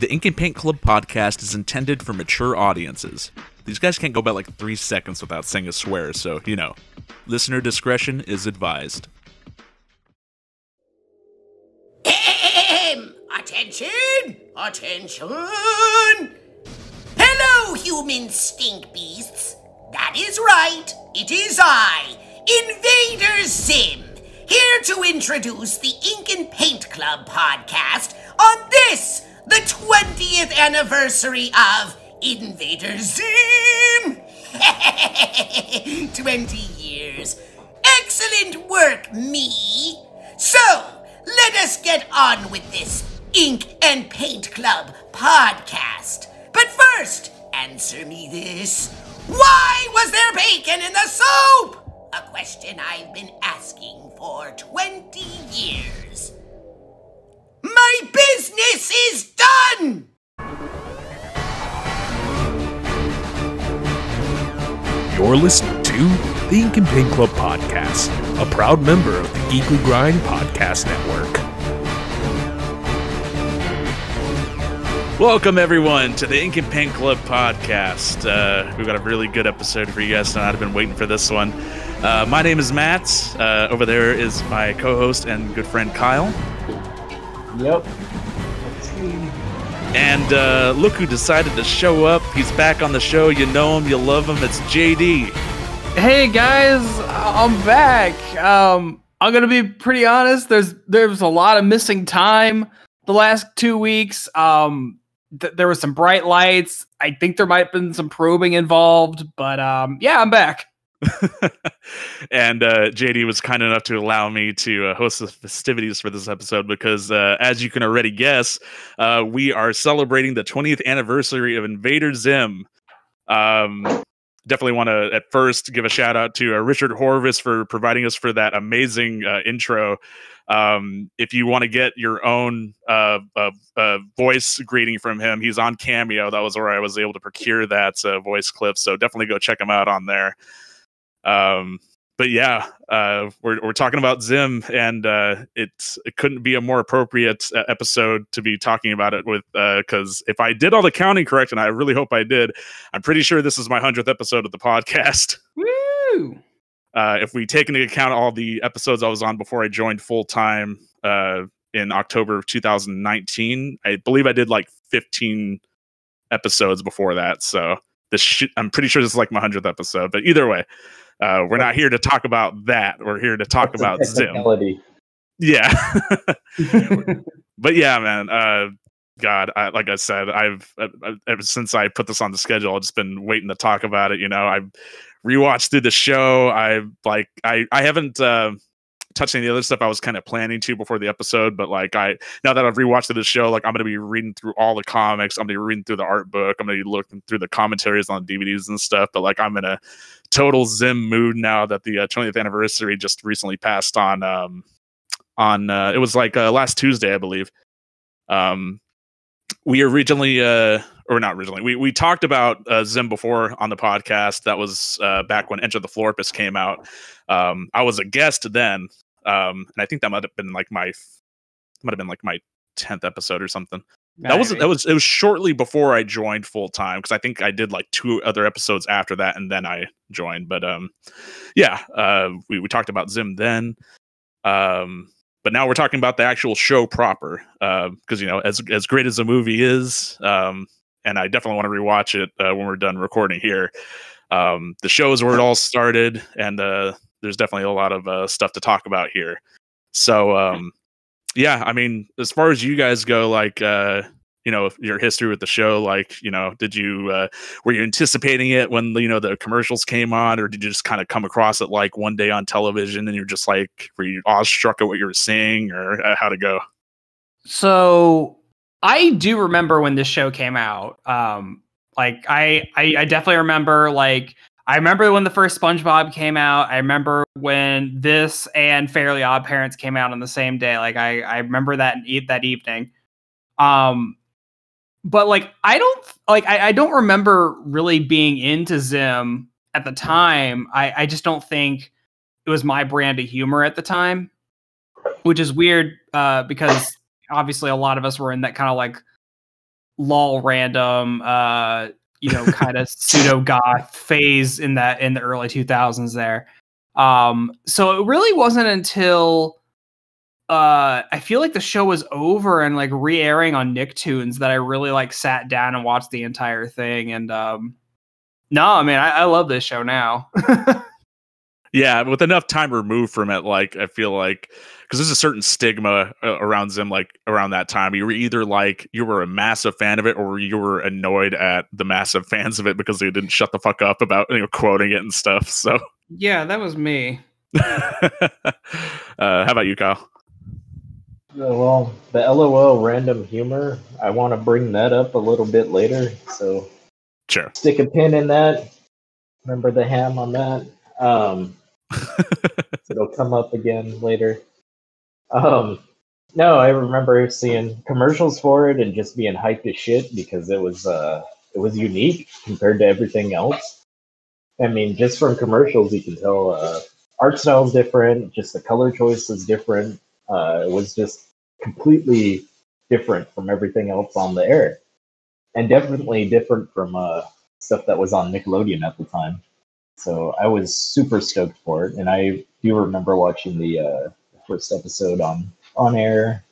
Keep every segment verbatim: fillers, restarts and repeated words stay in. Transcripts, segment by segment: The Ink and Paint Club podcast is intended for mature audiences. These guys can't go by like three seconds without saying a swear, so, you know, listener discretion is advised. Attention! Attention! Hello, human stink beasts! That is right, it is I, Invader Zim, here to introduce the Ink and Paint Club podcast on this, the twentieth anniversary of Invader Zim! twenty years. Excellent work, me! So, let us get on with this Ink and Paint Club podcast. But first, answer me this. Why was there bacon in the soap? A question I've been asking for twenty years. My business is done! You're listening to the Ink and Paint Club podcast, a proud member of the Geekly Grind Podcast Network. Welcome, everyone, to the Ink and Paint Club podcast. Uh, we've got a really good episode for you guys tonight. I've been waiting for this one. Uh, my name is Matt. Uh, over there is my co-host and good friend, Kyle. Yep. And uh, look who decided to show up. He's back on the show. You know him. You love him. It's J D. Hey, guys. I'm back. Um, I'm going to be pretty honest. There's, there's a lot of missing time the last two weeks. Um... Th there was some bright lights. I think there might have been some probing involved, but um, yeah, I'm back. And uh, J D was kind enough to allow me to uh, host the festivities for this episode because, uh, as you can already guess, uh, we are celebrating the twentieth anniversary of Invader Zim. Um, definitely want to, at first, give a shout out to uh, Richard Horvitz for providing us for that amazing uh, intro. Um, if you want to get your own uh, uh, uh, voice greeting from him, he's on Cameo. That was where I was able to procure that uh, voice clip. So definitely go check him out on there. Um, but yeah, uh, we're, we're talking about Zim, and uh, it's, it couldn't be a more appropriate uh, episode to be talking about it with, because uh, if I did all the counting correct, and I really hope I did, I'm pretty sure this is my hundredth episode of the podcast. Woo! Uh, if we take into account all the episodes I was on before I joined full time uh, in October of two thousand nineteen, I believe I did like fifteen episodes before that. So this sh I'm pretty sure this is like my hundredth episode. But either way, uh, we're not here to talk about that. We're here to talk That's about Zim. Yeah. But yeah, man. Uh, God, I, like I said, I've I, I, ever since I put this on the schedule, I've just been waiting to talk about it. You know, I've rewatched through the show. I like I I haven't uh, touched any of the other stuff I was kind of planning to before the episode, but like I now that I've rewatched the show, like I'm gonna be reading through all the comics. I'm gonna be reading through the art book. I'm gonna be looking through the commentaries on D V Ds and stuff. But like I'm in a total Zim mood now that the uh, twentieth anniversary just recently passed on. Um, on uh, it was like uh, last Tuesday, I believe. Um. We originally, uh, or not originally, we, we talked about uh, Zim before on the podcast. That was uh, back when Enter the Florpus came out. Um, I was a guest then, um, and I think that might have been like my, might have been like my tenth episode or something. Right. That was that was it was shortly before I joined full time because I think I did like two other episodes after that, and then I joined. But um, yeah, uh, we we talked about Zim then. Um. But now we're talking about the actual show proper, because, uh, you know, as as great as the movie is, um, and I definitely want to rewatch it uh, when we're done recording here. Um, the show is where it all started, and uh, there's definitely a lot of uh, stuff to talk about here. So, um, yeah, I mean, as far as you guys go, like, uh, you know, your history with the show, like, you know, did you uh, were you anticipating it when, you know, the commercials came on, or did you just kind of come across it like one day on television and you're just like, were you awestruck at what you were seeing, or uh, how'd it go? So I do remember when this show came out. Um, like I, I, I definitely remember, like, I remember when the first SpongeBob came out. I remember when this and Fairly OddParents came out on the same day. Like I, I remember that that evening. Um, But like I don't like I, I don't remember really being into Zim at the time. I, I just don't think it was my brand of humor at the time, which is weird uh, because obviously a lot of us were in that kind of like lol random, uh, you know, kind of pseudo goth phase in that in the early two thousands there. Um, so it really wasn't until uh, I feel like the show was over and like re-airing on Nicktoons that I really like sat down and watched the entire thing. And um, no, I mean, I, I love this show now. Yeah, with enough time removed from it, like I feel like, because there's a certain stigma uh, around Zim, like around that time, you were either like you were a massive fan of it, or you were annoyed at the massive fans of it because they didn't shut the fuck up about, you know, quoting it and stuff. So yeah, that was me. uh, how about you, Kyle? Yeah, well, the LOL random humor, I want to bring that up a little bit later. So sure, stick a pin in that. Remember the ham on that. Um, it'll come up again later. Um, no, I remember seeing commercials for it and just being hyped as shit because it was uh, it was unique compared to everything else. I mean, just from commercials, you can tell uh, art style is different, just the color choice is different. Uh, it was just completely different from everything else on the air, and definitely different from uh, stuff that was on Nickelodeon at the time. So I was super stoked for it, and I do remember watching the uh, first episode on on air,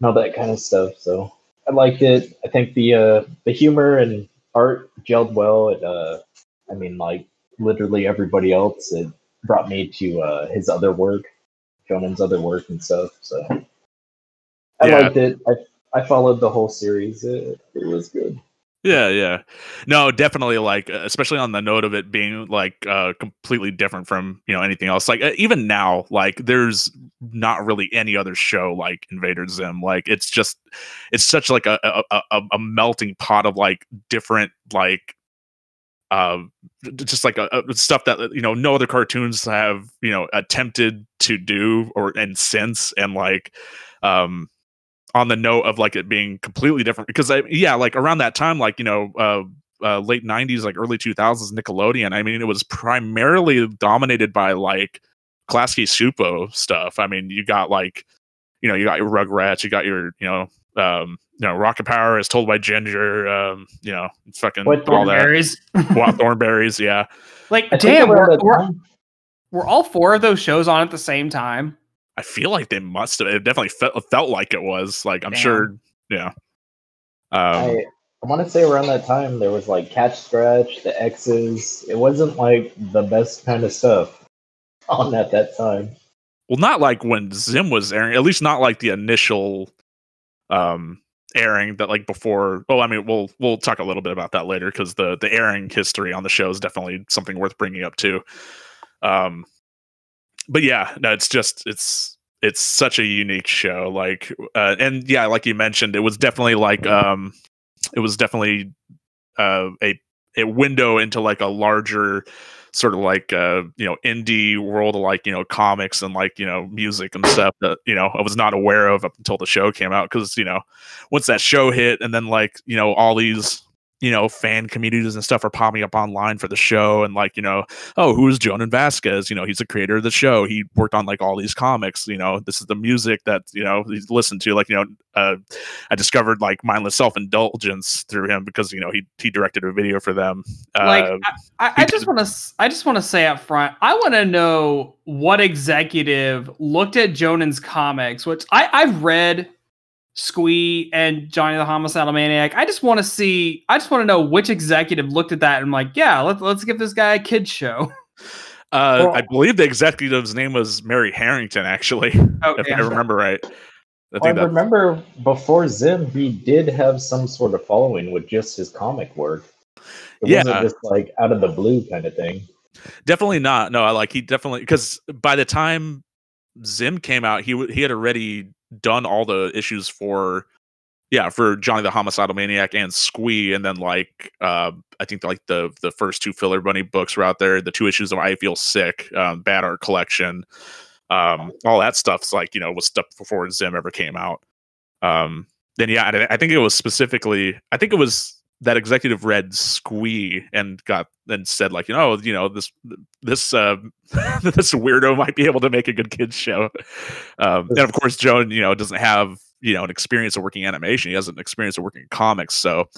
and all that kind of stuff. So I liked it. I think the uh, the humor and art gelled well. It, uh, I mean, like literally everybody else, it brought me to uh, his other work, Jonan's other work and stuff. So I yeah. liked it. I I followed the whole series. It, it was good. Yeah, yeah. No, definitely, like, especially on the note of it being, like, uh, completely different from, you know, anything else. Like, uh, even now, like, there's not really any other show like Invader Zim. Like, it's just, it's such, like, a a, a, a melting pot of, like, different, like, uh, just, like, a, a stuff that, you know, no other cartoons have, you know, attempted to do or, and since, and, like, um... on the note of like it being completely different because I, yeah, like around that time, like, you know, uh, uh, late nineties, like early two thousands Nickelodeon. I mean, it was primarily dominated by like Klasky Supo stuff. I mean, you got like, you know, you got your Rugrats, you got your, you know, um, you know, Rocket Power As Told by Ginger, um, you know, fucking what all thornberries. That. What Thornberries, yeah. Like, I damn, we're, we're, we're all four of those shows on at the same time. I feel like they must have. It definitely fe felt like it was. Like, I'm Damn. Sure. Yeah. Um, I, I want to say around that time, there was like Catch Scratch, the X's. It wasn't like the best kind of stuff on at that time. Well, not like when Zim was airing, at least not like the initial um, airing that like before. Oh, I mean, we'll we'll talk a little bit about that later because the, the airing history on the show is definitely something worth bringing up too. Um, But yeah, no, it's just it's it's such a unique show, like, uh, and yeah, like you mentioned, it was definitely like um, it was definitely uh, a a window into like a larger sort of like uh, you know indie world of like you know comics and like you know music and stuff that you know I was not aware of up until the show came out because you know once that show hit and then like you know all these. You know, fan communities and stuff are popping up online for the show. And like, you know, oh, who's Jhonen Vasquez? You know, he's the creator of the show. He worked on like all these comics, you know, this is the music that, you know, he's listened to, like, you know, uh, I discovered like Mindless Self-Indulgence through him because, you know, he, he directed a video for them. Like, uh, I, I just want to, I just want to say up front, I want to know what executive looked at Jonan's comics, which I I've read Squee and Johnny the Homicidal Maniac. I just want to see. I just want to know which executive looked at that and like, yeah, let's let's give this guy a kid's show. Uh, well, I believe the executive's name was Mary Harrington, actually, oh, if yeah. I remember right. I, think well, I remember before Zim, he did have some sort of following with just his comic work. It yeah. wasn't just like out of the blue kind of thing. Definitely not. No, I like he definitely because by the time Zim came out, he he had already done all the issues for yeah for Johnny the Homicidal Maniac and Squee, and then like uh I think like the the first two Filler Bunny books were out there, the two issues of I Feel Sick, um Bad Art Collection, um all that stuff's like you know was stuff before Zim ever came out. Um then yeah, and I think it was specifically I think it was that executive read Squee and got and said like you know you know this this uh, this weirdo might be able to make a good kids show. Um, and of course Joan you know doesn't have you know, an experience of working animation. He has an experience of working in comics. So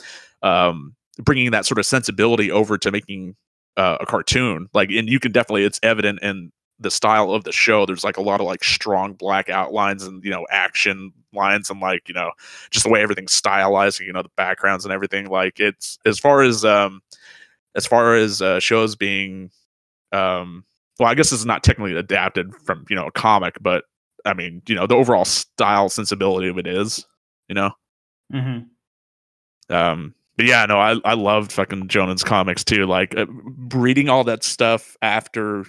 um, bringing that sort of sensibility over to making uh, a cartoon, like, and you can definitely, it's evident in the style of the show. There's like a lot of like strong black outlines and, you know, action lines and like, you know, just the way everything's stylized, you know, the backgrounds and everything. Like it's, as far as, um, as far as uh, shows being, um, well, I guess it's not technically adapted from, you know, a comic, but I mean, you know, the overall style sensibility of it is, you know? Mm-hmm. Um, but yeah, no, I, I loved fucking Jhonen's comics too. Like uh, reading all that stuff after,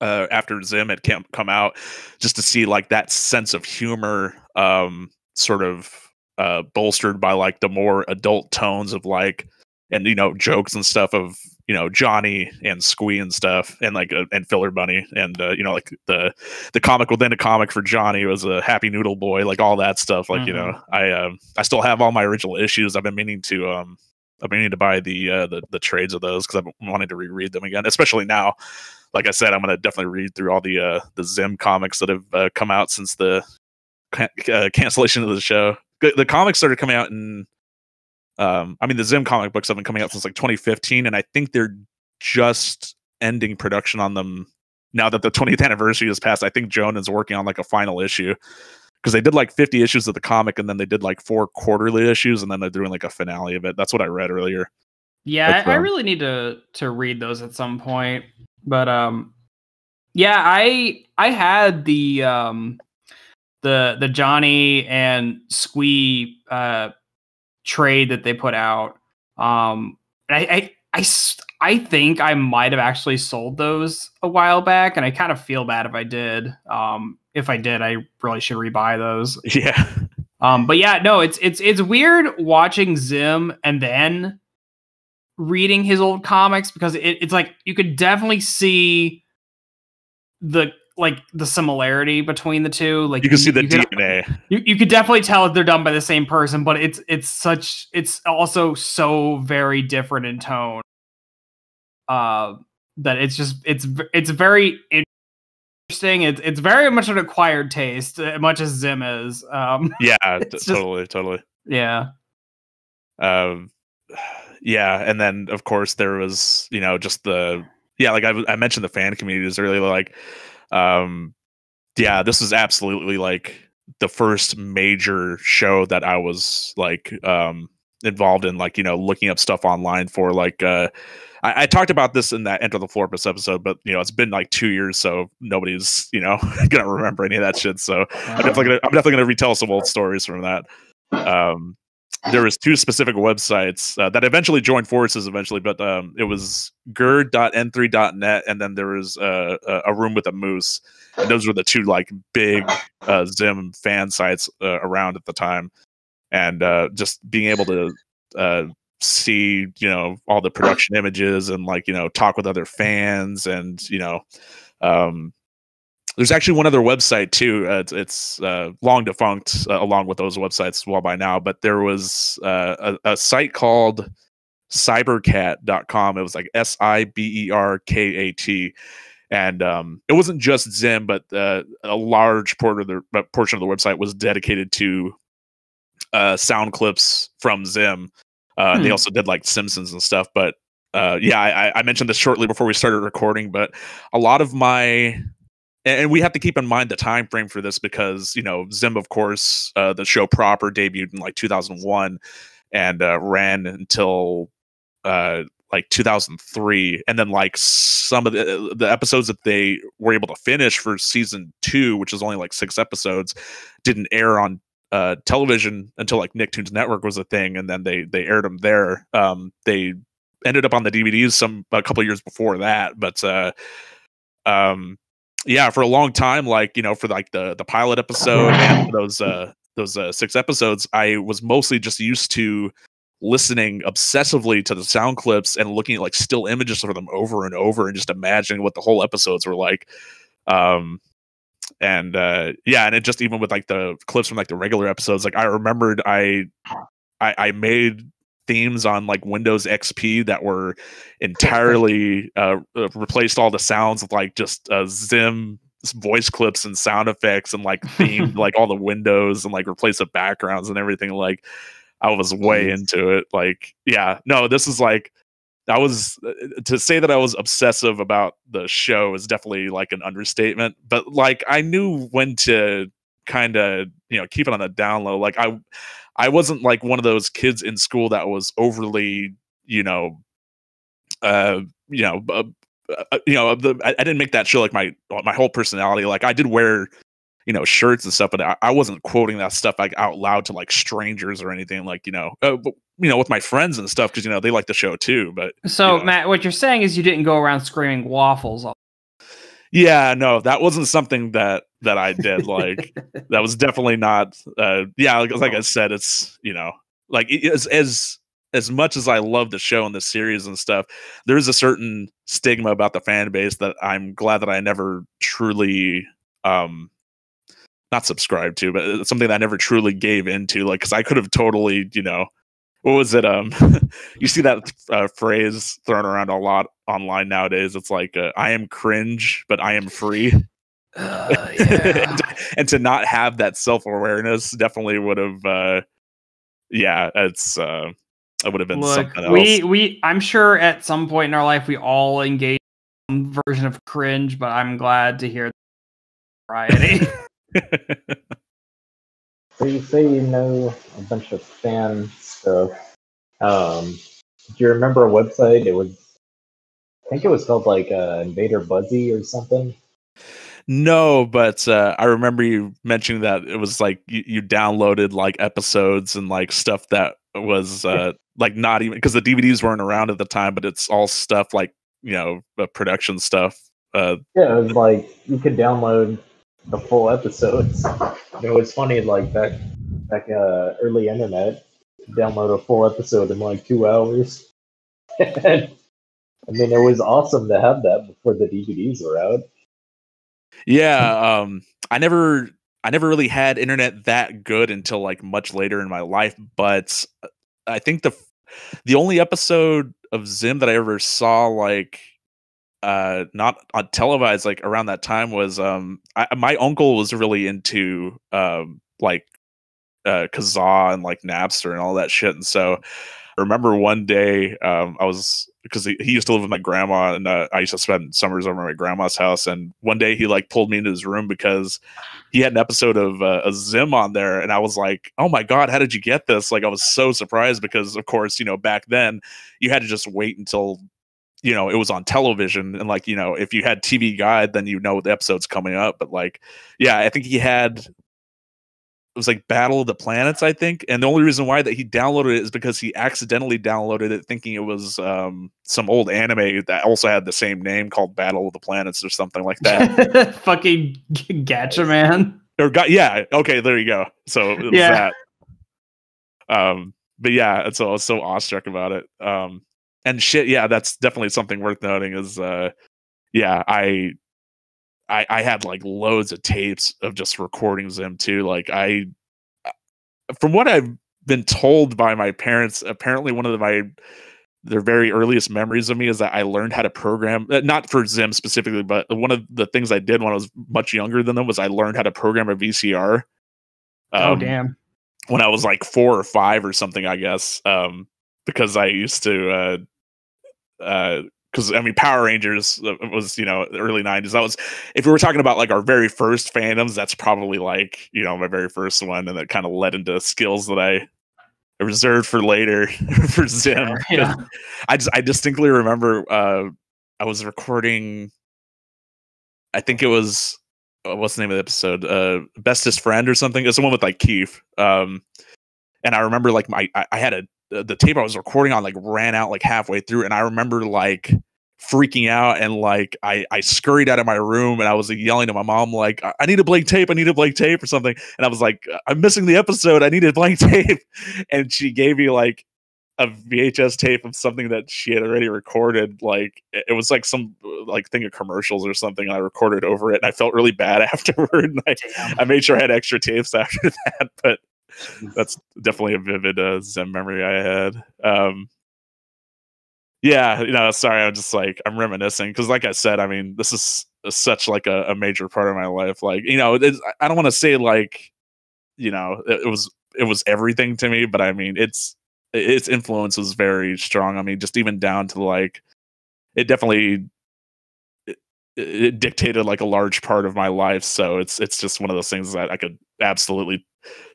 uh, after Zim had come out, just to see like that sense of humor, um, sort of, uh, bolstered by like the more adult tones of like, and, you know, jokes and stuff of, you know, Johnny and Squee and stuff, and like, uh, and Filler Bunny, and uh, you know, like the the comic within a comic for Johnny was a Happy Noodle Boy, like all that stuff. Like, mm-hmm. you know, I um, I still have all my original issues. I've been meaning to um, I've been meaning to buy the uh, the the trades of those because I've been wanting to reread them again, especially now. Like I said, I'm gonna definitely read through all the uh, the Zim comics that have uh, come out since the can uh, cancellation of the show. The, the comics started coming out in. Um, I mean, the Zim comic books have been coming out since like twenty fifteen, and I think they're just ending production on them now that the twentieth anniversary has passed. I think Jhonen's working on like a final issue, because they did like fifty issues of the comic, and then they did like four quarterly issues, and then they're doing like a finale of it. That's what I read earlier. Yeah, like, I, I really need to to read those at some point. But um, yeah, I I had the um the the Johnny and Squee uh. trade that they put out. Um, I, I, I, I think I might have actually sold those a while back, and I kind of feel bad if I did. Um, if I did, I really should rebuy those. Yeah. Um, but yeah, no, it's it's it's weird watching Zim and then reading his old comics, because it, it's like you could definitely see the like the similarity between the two. Like you can you, see the you D N A. Could, you, you could definitely tell they're done by the same person, but it's, it's such, it's also so very different in tone, uh, that it's just, it's, it's very interesting. It's, it's very much an acquired taste, as much as Zim is. Um, yeah, just, totally. Totally. Yeah. Um, yeah. And then of course there was, you know, just the, yeah, like I, I mentioned the fan communities earlier, like, um yeah, this is absolutely like the first major show that I was like um involved in, like, you know, looking up stuff online for, like, uh I, I talked about this in that Enter the Florpus episode, but you know, it's been like two years, so nobody's, you know, gonna remember any of that shit. So I'm definitely gonna, I'm definitely gonna retell some old stories from that. um There was two specific websites uh, that eventually joined forces eventually, but um, it was gerd dot n three dot net, and then there was uh, a room with a moose. And those were the two like big uh, Zim fan sites uh, around at the time. And uh, just being able to uh, see, you know, all the production images and like, you know, talk with other fans and, you know, um, there's actually one other website too. Uh, it's it's uh, long defunct, uh, along with those websites, well by now. But there was uh, a, a site called cybercat dot com. It was like S I B E R K A T, and um, it wasn't just Zim, but uh, a large portion of the portion of the website was dedicated to uh, sound clips from Zim. Uh, hmm. They also did like Simpsons and stuff. But uh, yeah, I, I mentioned this shortly before we started recording, but a lot of my And we have to keep in mind the time frame for this, because, you know, Zim, of course, uh, the show proper debuted in like two thousand one and uh, ran until uh, like two thousand three. And then like some of the, the episodes that they were able to finish for season two, which is only like six episodes, didn't air on uh, television until like Nicktoons Network was a thing. And then they they aired them there. Um, they ended up on the D V Ds some a couple of years before that. But uh, um. yeah, for a long time, like, you know, for like the the pilot episode and those uh those uh, six episodes, I was mostly just used to listening obsessively to the sound clips and looking at like still images for them over and over and just imagining what the whole episodes were like. Um and uh yeah, and it just, even with like the clips from like the regular episodes, like I remembered I I, I made themes on like Windows X P that were entirely uh replaced all the sounds of like just uh, Zim voice clips and sound effects and like themed like all the windows and like replace the backgrounds and everything. Like I was way into it. Like, yeah, no, this is like, I was to say that I was obsessive about the show is definitely like an understatement, but like I knew when to kind of, you know, keep it on the down low. Like I, I wasn't like one of those kids in school that was overly, you know, uh, you know, uh, uh, you know, the, I, I didn't make that show like my, my whole personality. Like I did wear, you know, shirts and stuff, but I, I wasn't quoting that stuff like out loud to like strangers or anything like, you know, uh, but, you know, with my friends and stuff, because, you know, they like the show too. But so, you know. Matt, what you're saying is you didn't go around screaming waffles all. Yeah, no, that wasn't something that that I did. Like, that was definitely not. Uh, yeah, like, like I said, it's, you know, like it, as as as much as I love the show and the series and stuff, there is a certain stigma about the fan base that I'm glad that I never truly, um, not subscribed to, but it's something that I never truly gave into. Like, because I could have totally, you know. What was it? Um, you see that uh, phrase thrown around a lot online nowadays. It's like, uh, I am cringe, but I am free. Uh, yeah. and, and to not have that self-awareness definitely would have, uh, yeah, it's, uh, it would have been Look, something else. We, we, I'm sure at some point in our life, we all engage in some version of cringe, but I'm glad to hear the variety. So you say you know a bunch of fan stuff. Um, do you remember a website? It was, I think it was called like uh, Invader Buzzy or something. No, but uh, I remember you mentioning that it was like you, you downloaded like episodes and like stuff that was uh, like not even because the D V Ds weren't around at the time, but it's all stuff like, you know, uh, production stuff. Uh, yeah, it was like you could download the full episodes. You know, it's funny, like back back uh, early internet, download a full episode in like two hours. I mean, it was awesome to have that before the D V Ds were out. Yeah, um, I never, I never really had internet that good until like much later in my life. But I think the the only episode of Zim that I ever saw like. Uh, not on televised like around that time was um I, my uncle was really into um like uh Kazaa and like Napster and all that shit, and so I remember one day um I was because he, he used to live with my grandma, and uh, I used to spend summers over at my grandma's house, and one day he like pulled me into his room because he had an episode of uh, a Zim on there, and I was like, oh my god, how did you get this? Like I was so surprised because of course, you know, back then you had to just wait until, you know, it was on television, and like, you know, if you had T V Guide, then you know the episode's coming up. But like, yeah, I think he had, it was like Battle of the Planets, I think. And the only reason why that he downloaded it is because he accidentally downloaded it thinking it was um, some old anime that also had the same name called Battle of the Planets or something like that. Fucking Gatchaman. Or got yeah, okay, there you go. So it was yeah. that. Um, but yeah, so I was so awestruck about it. Um, And shit, yeah, that's definitely something worth noting is, uh, yeah, I, I, I had like loads of tapes of just recording Zim too. Like I, from what I've been told by my parents, apparently one of the, my, their very earliest memories of me is that I learned how to program, not for Zim specifically, but one of the things I did when I was much younger than them was I learned how to program a V C R. Um, oh damn! When I was like four or five or something, I guess, um, because I used to. Uh, uh because I mean Power Rangers was, you know, the early nineties. That was, if we were talking about like our very first fandoms, that's probably like, you know, my very first one, and that kind of led into skills that I reserved for later for Zim. Yeah. I just I distinctly remember uh I was recording, I think it was, what's the name of the episode? Uh Bestest Friend or something. It's the one with like Keith. Um and I remember like my I, I had a the tape I was recording on like ran out like halfway through, and I remember like freaking out, and like I I scurried out of my room, and I was like, yelling to my mom like, I need a blank tape, I need a blank tape or something, and I was like, I'm missing the episode, I need a blank tape, and she gave me like a V H S tape of something that she had already recorded. Like it was like some like thing of commercials or something, and I recorded over it, and I felt really bad afterward, and I, I made sure I had extra tapes after that, but that's definitely a vivid uh, Zim memory I had. Um, yeah, you know, sorry, I'm just like, I'm reminiscing because, like I said, I mean, this is such like a, a major part of my life. Like, you know, it's, I don't want to say like, you know, it, it was, it was everything to me, but I mean, it's, its influence was very strong on me, just even down to like, it definitely, it, it dictated like a large part of my life. So it's, it's just one of those things that I could absolutely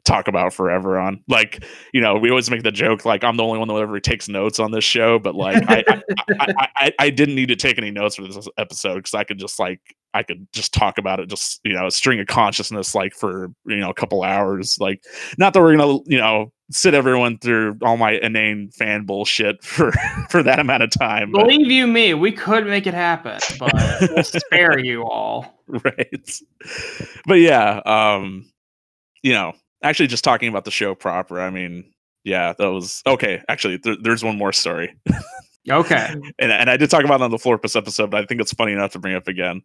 talk about forever on. Like, you know, we always make the joke like I'm the only one that ever takes notes on this show, but like I, I, I, I I didn't need to take any notes for this episode because I could just like I could just talk about it, just, you know, a string of consciousness like for, you know, a couple hours. Like, not that we're gonna, you know, sit everyone through all my inane fan bullshit for for that amount of time. But believe you me, we could make it happen, but we'll spare you all. Right. But yeah, um you know, actually just talking about the show proper, I mean, yeah, that was okay. Actually, th there's one more story. Okay. And, and I did talk about it on the Florpus episode, but I think it's funny enough to bring up again.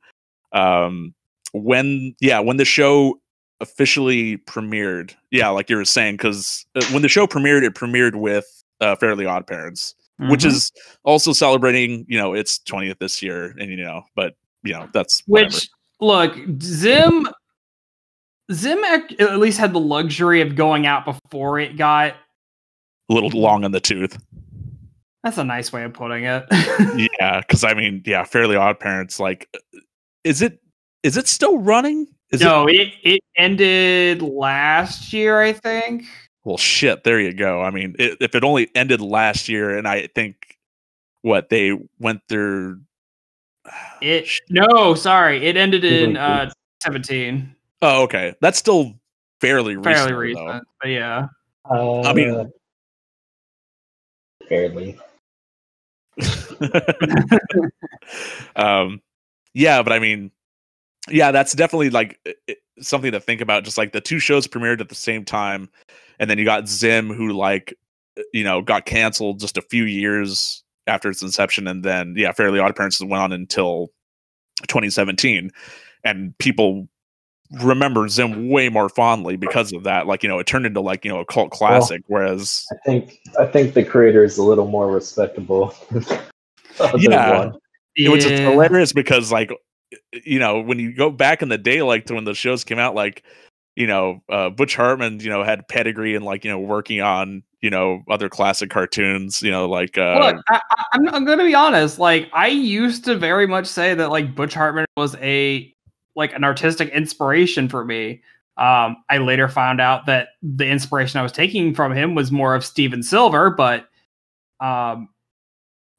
Um, when, yeah, when the show officially premiered, yeah, like you were saying, because when the show premiered, it premiered with uh, Fairly OddParents, mm-hmm. which is also celebrating, you know, its twentieth this year. And, you know, but, you know, that's whatever. Which, look, Zim... Zim at least had the luxury of going out before it got a little long in the tooth. That's a nice way of putting it. Yeah, because I mean, yeah, Fairly OddParents. Like, is it is it still running? Is no, it, it it ended last year, I think. Well, shit. There you go. I mean, it, if it only ended last year, and I think what they went through. It no, sorry, it ended in uh, seventeen. Oh, okay. That's still fairly recent. Fairly recent, recent but yeah. Uh, I mean, uh, fairly. um, yeah, but I mean, yeah, that's definitely like it, something to think about. Just like the two shows premiered at the same time, and then you got Zim, who like, you know, got canceled just a few years after its inception, and then yeah, Fairly OddParents went on until twenty seventeen, and people remember Zim way more fondly because of that. Like, you know, it turned into like, you know, a cult classic. Well, whereas I think I think the creator is a little more respectable. Yeah, one. It was just hilarious because, like, you know, when you go back in the day, like to when the shows came out, like, you know, uh, Butch Hartman, you know, had pedigree and like, you know, working on, you know, other classic cartoons, you know, like. Uh, Look, I, I, I'm, I'm going to be honest. Like, I used to very much say that like Butch Hartman was a like an artistic inspiration for me. Um, I later found out that the inspiration I was taking from him was more of Steven Silver, but um,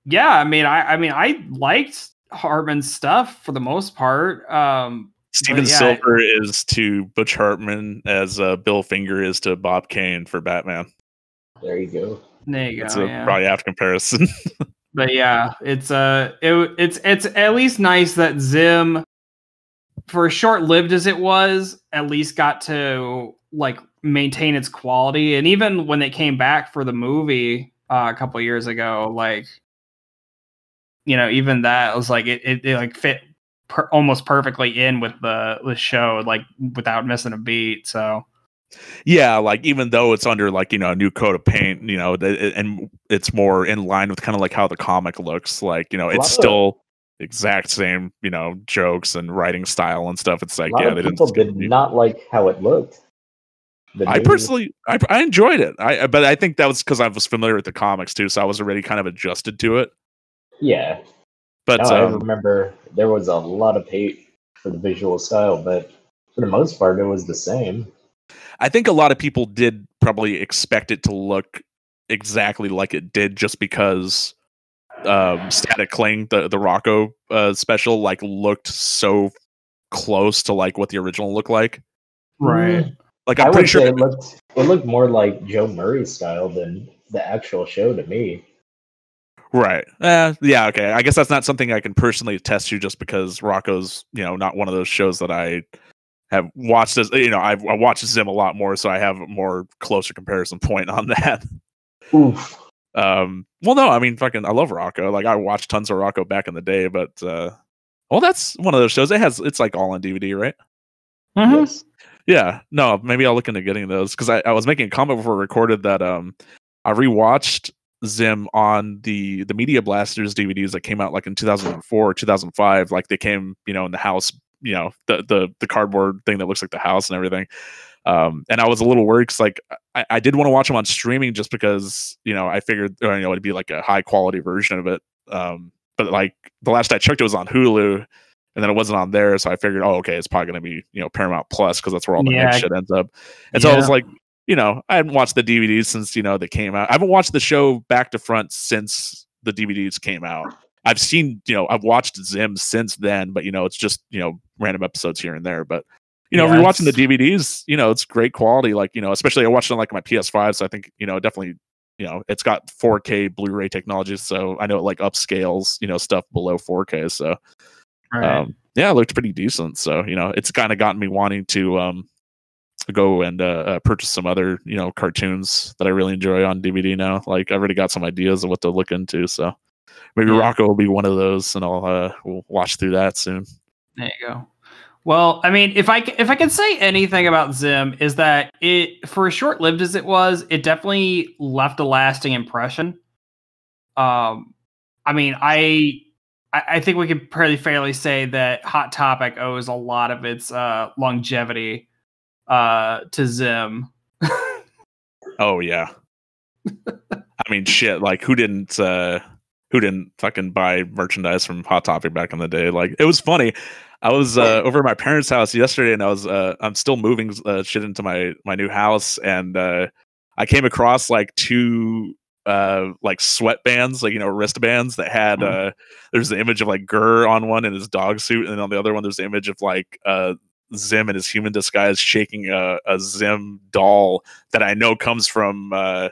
yeah, I mean, I, I mean, I liked Hartman's stuff for the most part. Um, Steven yeah, Silver I, is to Butch Hartman as uh, Bill Finger is to Bob Kane for Batman. There you go. There you go. It's a yeah. probably apt comparison. But yeah, it's uh, it, it's it's at least nice that Zim, for as short-lived as it was, at least got to like maintain its quality. And even when they came back for the movie uh, a couple years ago, like, you know, even that was like it, it, it like fit per almost perfectly in with the, the show, like without missing a beat. So yeah, like even though it's under like, you know, a new coat of paint, you know, th and it's more in line with kind of like how the comic looks, like, you know, it's still exact same, you know, jokes and writing style and stuff. It's like, yeah, they didn't did not like how it looked. I personally, I, I enjoyed it. I, but I think that was because I was familiar with the comics too, so I was already kind of adjusted to it. Yeah, but no, um, I remember there was a lot of hate for the visual style, but for the most part, it was the same. I think a lot of people did probably expect it to look exactly like it did, just because um Static Cling, the the Rocko uh special, like looked so close to like what the original looked like, right? Like I'm I pretty sure it looked it looked more like Joe Murray's style than the actual show to me, right? Uh yeah, okay, I guess that's not something I can personally attest to, just because Rocko's, you know, not one of those shows that I have watched, as you know, I've I watched Zim a lot more, so I have a more closer comparison point on that. Oof. Um, well, no, I mean, fucking, I love Rocko. Like, I watched tons of Rocko back in the day, but, uh, well, that's one of those shows. It has, it's like all on D V D, right? Mm-hmm. Yes. Yeah. No, maybe I'll look into getting those. Cause I, I was making a comment before I recorded that, um, I rewatched Zim on the the Media Blasters D V Ds that came out like in two thousand four or two thousand five. Like they came, you know, in the house, you know, the the the cardboard thing that looks like the house and everything. Um, and I was a little worried because like I, I did want to watch them on streaming just because, you know, I figured, you know, it'd be like a high quality version of it. Um, but like the last I checked, it was on Hulu, and then it wasn't on there. So I figured, oh, okay, it's probably going to be, you know, Paramount Plus, because that's where all the yeah. shit ends up. And yeah. so I was like, you know, I haven't watched the D V Ds since, you know, they came out. I haven't watched the show back to front since the D V Ds came out. I've seen, you know, I've watched Zim since then, but, you know, it's just, you know, random episodes here and there. But, you know, yeah, if you're watching the D V Ds, you know, it's great quality. Like, you know, especially I watched it on like my P S five. So I think, you know, definitely, you know, it's got four K Blu-ray technology. So I know it like upscales, you know, stuff below four K. So, right. um, yeah, it looked pretty decent. So, you know, it's kind of gotten me wanting to, um, go and uh, uh purchase some other, you know, cartoons that I really enjoy on D V D now. Like I've already got some ideas of what to look into, so maybe yeah. Rocko will be one of those, and I'll uh we'll watch through that soon. There you go. Well, I mean, if I if I can say anything about Zim, is that it, for as short lived as it was, it definitely left a lasting impression. Um, I mean, I. I think we could pretty fairly say that Hot Topic owes a lot of its uh, longevity uh, to Zim. Oh yeah, I mean shit. Like who didn't uh, who didn't fucking buy merchandise from Hot Topic back in the day? Like it was funny. I was uh, over at my parents' house yesterday, and I was uh, I'm still moving uh, shit into my my new house, and uh, I came across like two. Uh, like sweatbands, like, you know, wristbands that had uh, there's the image of like G I R on one in his dog suit, and on the other one there's the image of like uh, Zim in his human disguise shaking a, a Zim doll that I know comes from uh,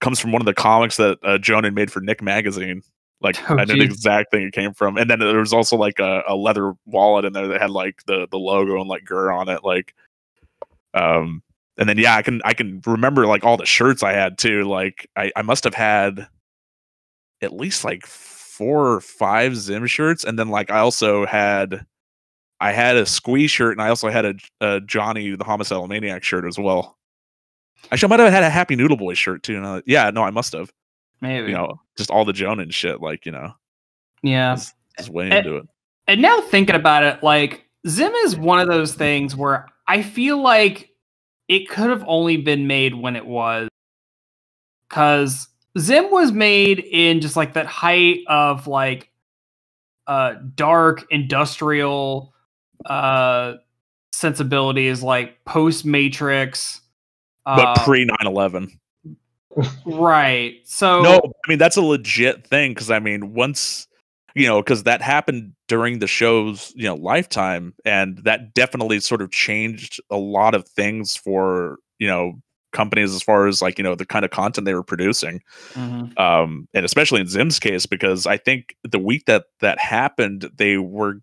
comes from one of the comics that uh, Jhonen made for Nick magazine. Like oh, I know geez. the exact thing it came from. And then there was also like a, a leather wallet in there that had like the the logo and like G I R on it. Like, um. And then yeah, I can I can remember like all the shirts I had too. Like I, I must have had at least like four or five Zim shirts, and then like I also had I had a Squee shirt, and I also had a, a Johnny the Homicidal Maniac shirt as well. Actually, I might have had a Happy Noodle Boy shirt too. And I, yeah, no, I must have. Maybe, you know, just all the Jhonen shit, like, you know. Yeah, just, just way and, into it. And now thinking about it, like Zim is one of those things where I feel like it could have only been made when it was, because Zim was made in just like that height of like uh, dark industrial uh, sensibilities, like post Matrix, uh, but pre nine eleven. Right. So no, I mean that's a legit thing, because I mean once. You know, because that happened during the show's, you know, lifetime, and that definitely sort of changed a lot of things for, you know, companies as far as like, you know, the kind of content they were producing. Mm-hmm. Um, and especially in Zim's case, because I think the week that that happened, they were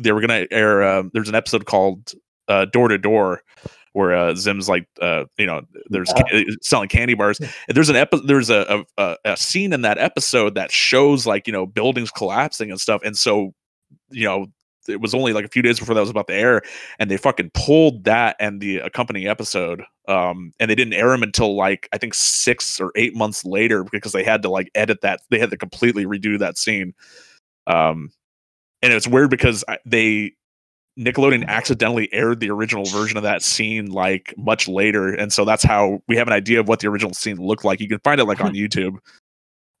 they were going to air. Uh, there's an episode called uh, Door to Door, where uh, Zim's like, uh, you know, there's yeah. ca selling candy bars. And there's an epi there's a, a a scene in that episode that shows like, you know, buildings collapsing and stuff. And so, you know, it was only like a few days before that was about to air, and they fucking pulled that and the accompanying episode. Um, and they didn't air them until like I think six or eight months later, because they had to like edit that. They had to completely redo that scene. Um, and it's weird because I, they. Nickelodeon accidentally aired the original version of that scene like much later, and so that's how we have an idea of what the original scene looked like. You can find it like on YouTube.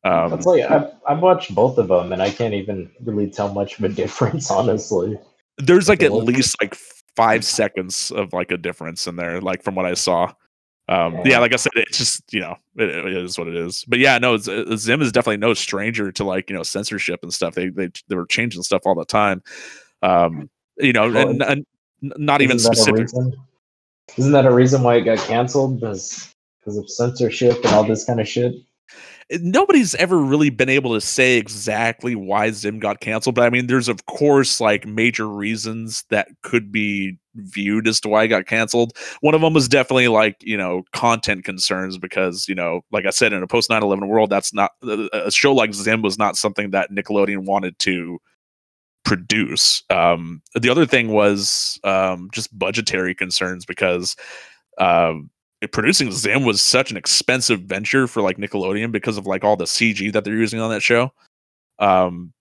Um, that's like I've, I've watched both of them, and I can't even really tell much of a difference, honestly. There's like at least like five seconds of like a difference in there, like from what I saw. Um, yeah. yeah, like I said, it's just, you know, it, it is what it is. But yeah, no, Zim is definitely no stranger to like, you know, censorship and stuff. They they they were changing stuff all the time. Um, You know, well, and, and not even specific. Isn't that a reason why it got canceled? Because because of censorship and all this kind of shit. Nobody's ever really been able to say exactly why Zim got canceled, but I mean, there's of course like major reasons that could be viewed as to why it got canceled. One of them was definitely like, you know, content concerns, because, you know, like I said, in a post nine eleven world, that's not a show like Zim was not something that Nickelodeon wanted to produce. Um the other thing was um just budgetary concerns, because um producing Zim was such an expensive venture for like Nickelodeon because of like all the C G that they're using on that show. Um,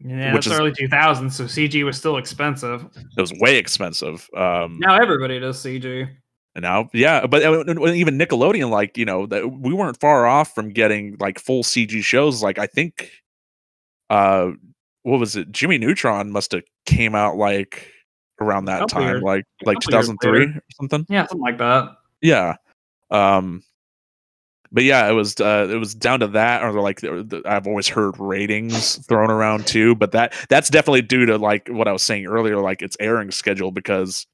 yeah, it's early two thousands, so C G was still expensive. It was way expensive. Um, now everybody does C G. And now, yeah, but even Nickelodeon, like, you know, that we weren't far off from getting like full C G shows. Like, I think, uh, what was it? Jimmy Neutron must have came out like around that time, weird. like like two thousand three or something. Yeah, something like that. Yeah. Um, but yeah, it was uh, it was down to that, or like the, the, I've always heard ratings thrown around too, but that that's definitely due to like what I was saying earlier, like its airing schedule, because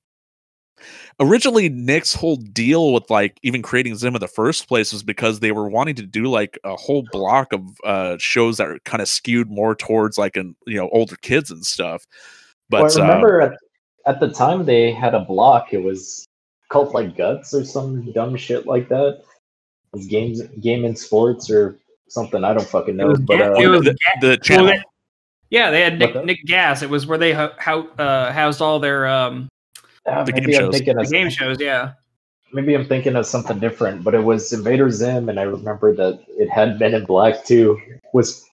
originally Nick's whole deal with like even creating Zim in the first place was because they were wanting to do like a whole block of uh, shows that are kind of skewed more towards like an you know older kids and stuff. But well, I remember uh, at, at the time they had a block. It was called like Guts or some dumb shit like that. Games, Game and Sports or something. I don't fucking know. It was, but, uh, it was the, the channel. Well, they, yeah, they had Nick, okay. Nick Gas. It was where they ho how, uh, housed all their um, uh, the game shows. The game shows, yeah. Maybe I'm thinking of something different, but it was Invader Zim, and I remember that it had Men in Black too. Was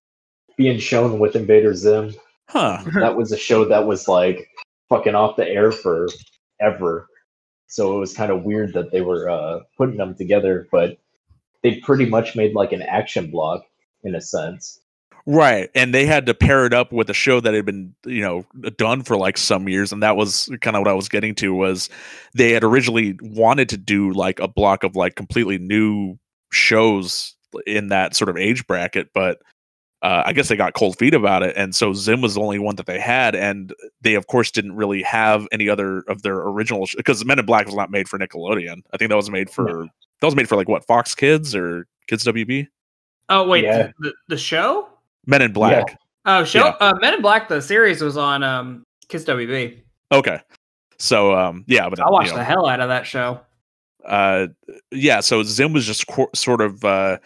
being shown with Invader Zim. Huh. That was a show that was like fucking off the air for ever. So it was kind of weird that they were uh, putting them together, but they pretty much made like an action block in a sense. Right. And they had to pair it up with a show that had been, you know, done for like some years. And that was kind of what I was getting to, was they had originally wanted to do like a block of like completely new shows in that sort of age bracket. But uh, I guess they got cold feet about it. And so Zim was the only one that they had. And they, of course, didn't really have any other of their original, because Men in Black was not made for Nickelodeon. I think that was made for... Yeah. That was made for like what, Fox Kids or Kids W B? Oh wait, yeah. the, the show? Men in Black. Yeah. Oh, show yeah. uh, Men in Black. The series was on um, Kids W B. Okay, so um, yeah, but I watched you know, the hell out of that show. Uh, yeah. So Zim was just sort of. Uh,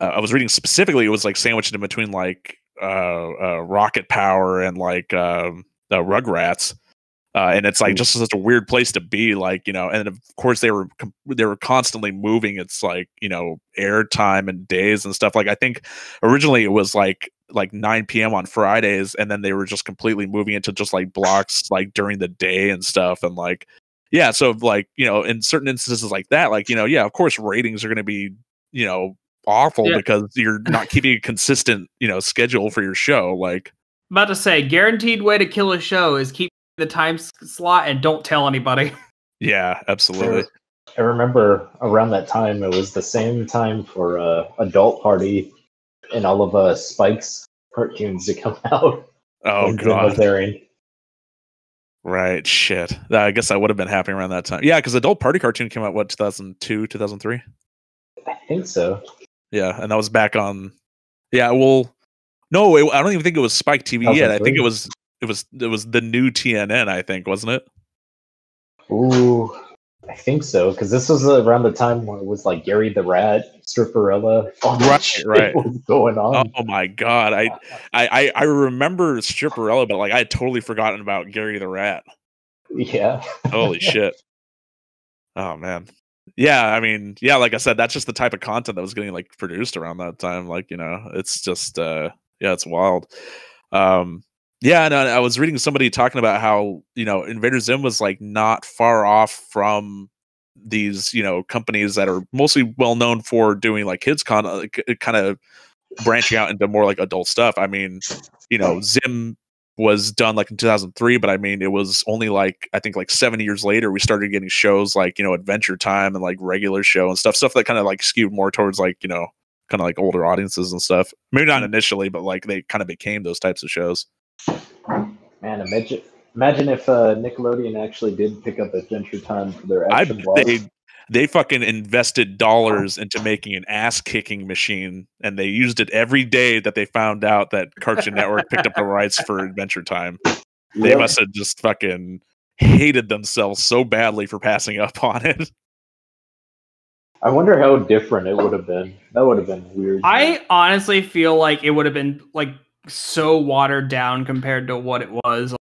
uh, I was reading specifically, it was like sandwiched in between like uh, uh, Rocket Power and like um, uh, Rugrats. Uh, and it's like just such a weird place to be, like, you know, and of course they were they were constantly moving. It's like, you know, air time and days and stuff. Like, I think originally it was like like nine P M on Fridays, and then they were just completely moving into just like blocks like during the day and stuff. And like, yeah, so like, you know, in certain instances like that, like, you know, yeah, of course ratings are going to be, you know, awful yeah. because you're not keeping a consistent, you know, schedule for your show. Like, I'm about to say, guaranteed way to kill a show is keep the time slot and don't tell anybody. Yeah, absolutely. I remember around that time it was the same time for uh Adult Party and all of uh Spike's cartoons to come out. Oh god, right, shit. I guess I would have been happy around that time. Yeah, because Adult Party cartoon came out what, two thousand two, two thousand three? I think so, yeah. And that was back on, yeah, well no it, I don't even think it was Spike T V yet. I think it was It was it was the new T N N, I think, wasn't it? Ooh, I think so, because this was around the time when it was like Gary the Rat, Stripperella, all that right, shit right. was going on. Oh my god, I I I remember Stripperella, but like I had totally forgotten about Gary the Rat. Yeah. Holy shit. Oh man. Yeah, I mean, yeah, like I said, that's just the type of content that was getting like produced around that time. Like, you know, it's just uh, yeah, it's wild. Um. Yeah, and I was reading somebody talking about how, you know, Invader Zim was like not far off from these, you know, companies that are mostly well known for doing like kids con, like, kind of branching out into more like adult stuff. I mean, you know, Zim was done like in two thousand three, but I mean, it was only like, I think like seven years later, we started getting shows like, you know, Adventure Time and like Regular Show and stuff, stuff that kind of like skewed more towards like, you know, kind of like older audiences and stuff. Maybe not initially, but like they kind of became those types of shows. Man, imagine, imagine if uh, Nickelodeon actually did pick up Adventure Time for their action I, they, they fucking invested dollars into making an ass-kicking machine, and they used it every day that they found out that Cartoon Network picked up the rights for Adventure Time. They yep. must have just fucking hated themselves so badly for passing up on it. I wonder how different it would have been. That would have been weird. I honestly feel like it would have been, like, so watered down compared to what it was on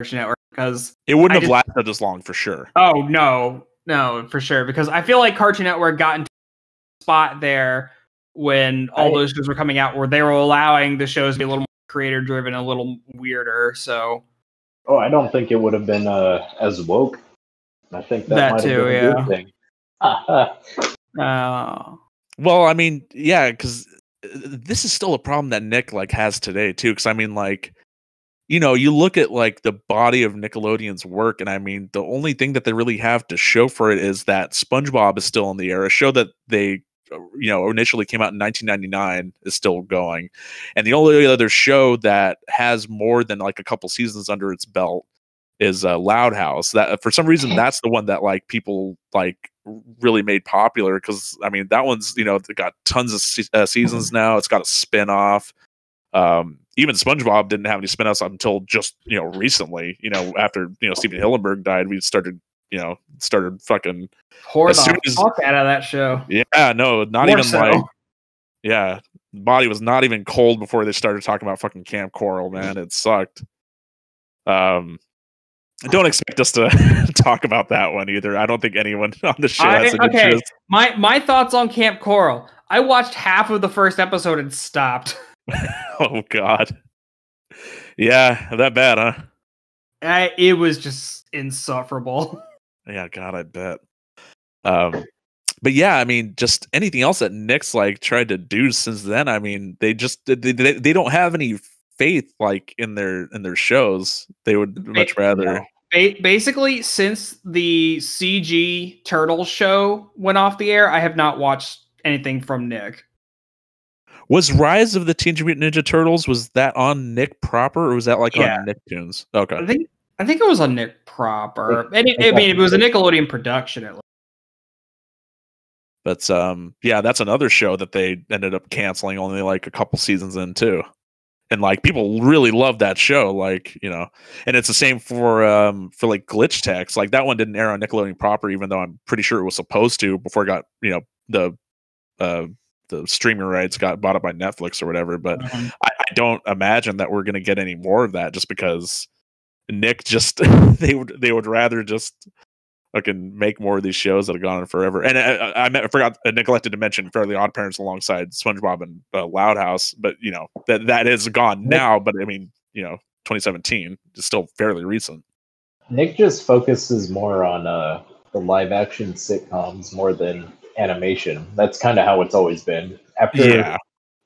Cartoon Network, because it wouldn't I have just, lasted this long for sure. Oh no, No, for sure. Because I feel like Cartoon Network got into a spot there when all I, those shows were coming out where they were allowing the shows to be a little more creator-driven, a little weirder, so... Oh, I don't think it would have been uh, as woke. I think that, that might too, have been a good thing. uh, well, I mean, yeah, because this is still a problem that Nick like has today, too, because, I mean, like, you know, you look at, like, the body of Nickelodeon's work, and, I mean, the only thing that they really have to show for it is that SpongeBob is still in the air, a show that they, you know, initially came out in nineteen ninety-nine is still going. And the only other show that has more than, like, a couple seasons under its belt is uh, Loud House. That, for some reason, that's the one that, like, people, like, really made popular because, I mean, that one's, you know, got tons of se uh, seasons now. It's got a spin-off. Um, even SpongeBob didn't have any spin-offs until just, you know, recently, you know, after, you know, Steven Hillenburg died, we started, you know, started fucking pouring the fuck out of that show. Yeah, no, not More even so. like, yeah, body was not even cold before they started talking about fucking Camp Coral, man. It sucked. Um, Don't expect us to talk about that one either. I don't think anyone on the show has an okay. interest. My, my thoughts on Camp Coral. I watched half of the first episode and stopped. Oh, God. Yeah, that bad, huh? I, it was just insufferable. Yeah, God, I bet. Um, but yeah, I mean, just anything else that Nick's like tried to do since then. I mean, they just they they, they don't have any faith like in their in their shows. They would much rather. Basically, since the C G Turtle show went off the air, I have not watched anything from Nick. Was Rise of the Teenage Mutant Ninja Turtles, was that on Nick proper, or was that like yeah. on Nicktoons? Okay, I think I think it was on Nick proper. It, it, I mean, it was a Nickelodeon production at least. But um, yeah, that's another show that they ended up canceling only like a couple seasons in too, and like people really love that show, like you know. And it's the same for um for like Glitch Text, like that one didn't air on Nickelodeon proper, even though I'm pretty sure it was supposed to before it got you know the. Uh, the streamer rights got bought up by Netflix or whatever, but mm-hmm. I, I don't imagine that we're going to get any more of that just because Nick just, they would, they would rather just fucking make more of these shows that have gone on forever. And I, I, I forgot, I neglected to mention Fairly OddParents alongside SpongeBob and uh, Loud House, but you know, that, that is gone now, but I mean, you know, twenty seventeen is still fairly recent. Nick just focuses more on uh, the live action sitcoms more than animation. That's kind of how it's always been. After yeah.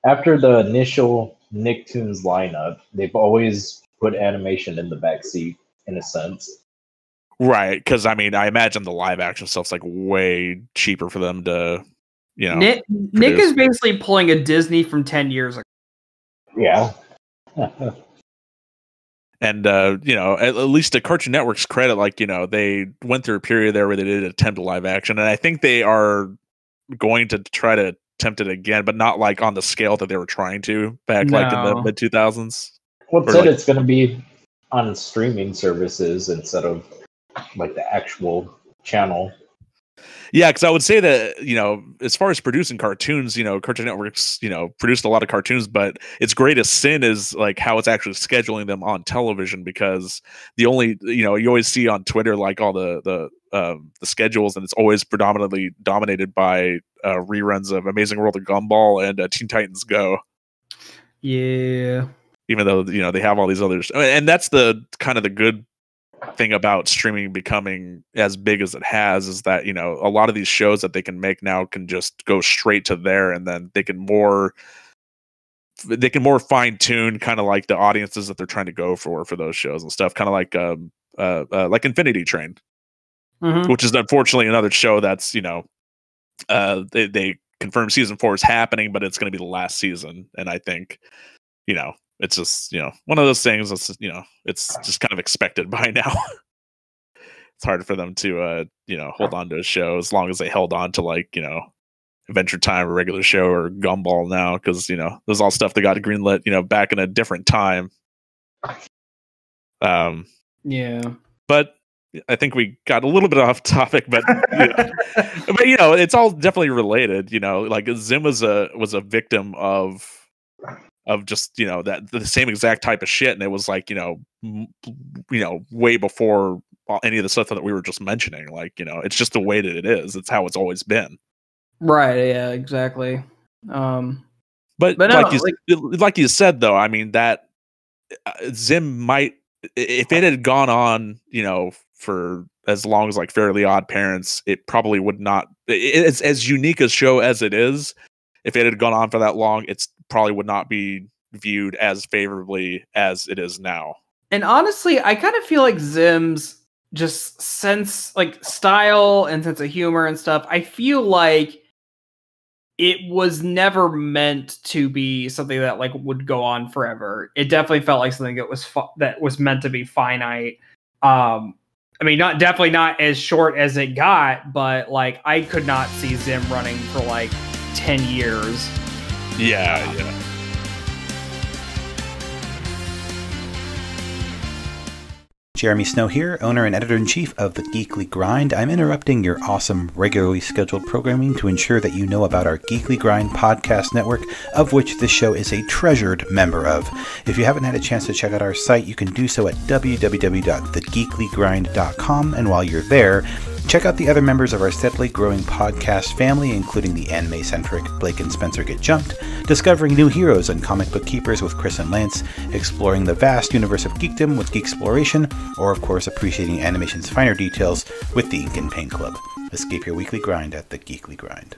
after the initial Nicktoons lineup, they've always put animation in the backseat, in a sense. Right, because I mean, I imagine the live action stuff's like way cheaper for them to, you know. Nick, Nick is basically pulling a Disney from ten years ago. Yeah. And, uh, you know, at, at least to Cartoon Network's credit, like, you know, they went through a period there where they did attempt a live action. And I think they are going to try to attempt it again, but not like on the scale that they were trying to back no. like in the mid two thousands. Well, it said like, it's going to be on streaming services instead of like the actual channel. Yeah, because I would say that, you know, as far as producing cartoons, you know, Cartoon Network's, you know, produced a lot of cartoons, but its greatest sin is like how it's actually scheduling them on television, because the only, you know, you always see on Twitter like all the the um, the schedules, and it's always predominantly dominated by uh, reruns of Amazing World of Gumball and uh, Teen Titans Go. Yeah. Even though, you know, they have all these others. And that's the kind of the good thing about streaming becoming as big as it has, is that you know a lot of these shows that they can make now can just go straight to there, and then they can more they can more fine-tune kind of like the audiences that they're trying to go for for those shows and stuff, kind of like um uh, uh like Infinity Train, mm-hmm. which is unfortunately another show that's you know uh they, they confirmed season four is happening, but it's going to be the last season, and I think you know it's just, you know, one of those things that's, you know, it's just kind of expected by now. It's hard for them to, uh, you know, hold on to a show as long as they held on to, like, you know, Adventure Time or Regular Show or Gumball now, because, you know, there's all stuff that got greenlit, you know, back in a different time. Um, yeah. But I think we got a little bit off topic, but you know, but, you know, it's all definitely related, you know, like Zim was a, was a victim of... of just, you know, that the same exact type of shit. And it was like, you know, m you know, way before all, any of the stuff that we were just mentioning. Like, you know, it's just the way that it is. It's how it's always been. Right. Yeah, exactly. Um, but but like, no, you, like, like you said, though, I mean, that uh, Zim might, if it had gone on, you know, for as long as like Fairly Odd Parents, it probably would not. It, it's as unique a show as it is. If it had gone on for that long, it's probably would not be viewed as favorably as it is now. And honestly, I kind of feel like Zim's just sense, like style and sense of humor and stuff, I feel like it was never meant to be something that like would go on forever. It definitely felt like something that was that was meant to be finite. Um, I mean, not definitely not as short as it got, but like I could not see Zim running for like ten years. Yeah, um, yeah. Jeremy Snow here, owner and editor-in-chief of The Geekly Grind. I'm interrupting your awesome, regularly scheduled programming to ensure that you know about our Geekly Grind Podcast Network, of which this show is a treasured member of. If you haven't had a chance to check out our site, you can do so at w w w dot the geekly grind dot com, and while you're there, check out the other members of our steadily growing podcast family, including the anime-centric Blake and Spencer Get Jumped, discovering new heroes and comic book keepers with Chris and Lance, exploring the vast universe of geekdom with Geeksploration, or of course appreciating animation's finer details with the Ink and Paint Club. Escape your weekly grind at the Geekly Grind.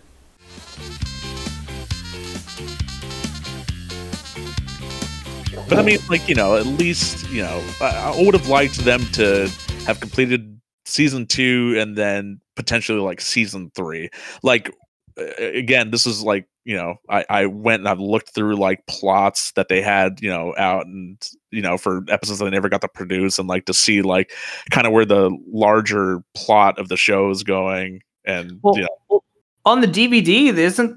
But I mean, like, you know, at least, you know, I would have liked them to have completed season two and then potentially like season three. Like, again, this is like, you know, I, I went and I've looked through like plots that they had, you know, out and, you know, for episodes that they never got to produce, and like to see like kind of where the larger plot of the show is going. And well, you know, well, on the D V D, isn't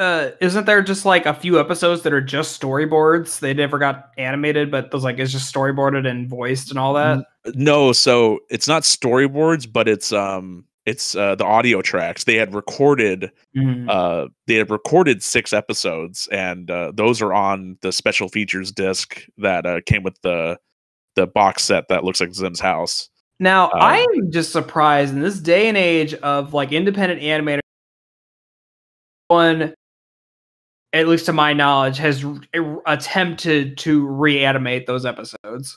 uh isn't there just like a few episodes that are just storyboards? They never got animated, but those like it's just storyboarded and voiced and all that. No, so it's not storyboards, but it's um it's uh, the audio tracks. They had recorded, mm-hmm. uh, they had recorded six episodes, and uh, those are on the special features disc that uh, came with the the box set that looks like Zim's house. Now um, I'm just surprised in this day and age of like independent animators, one, at least to my knowledge, has attempted to reanimate those episodes.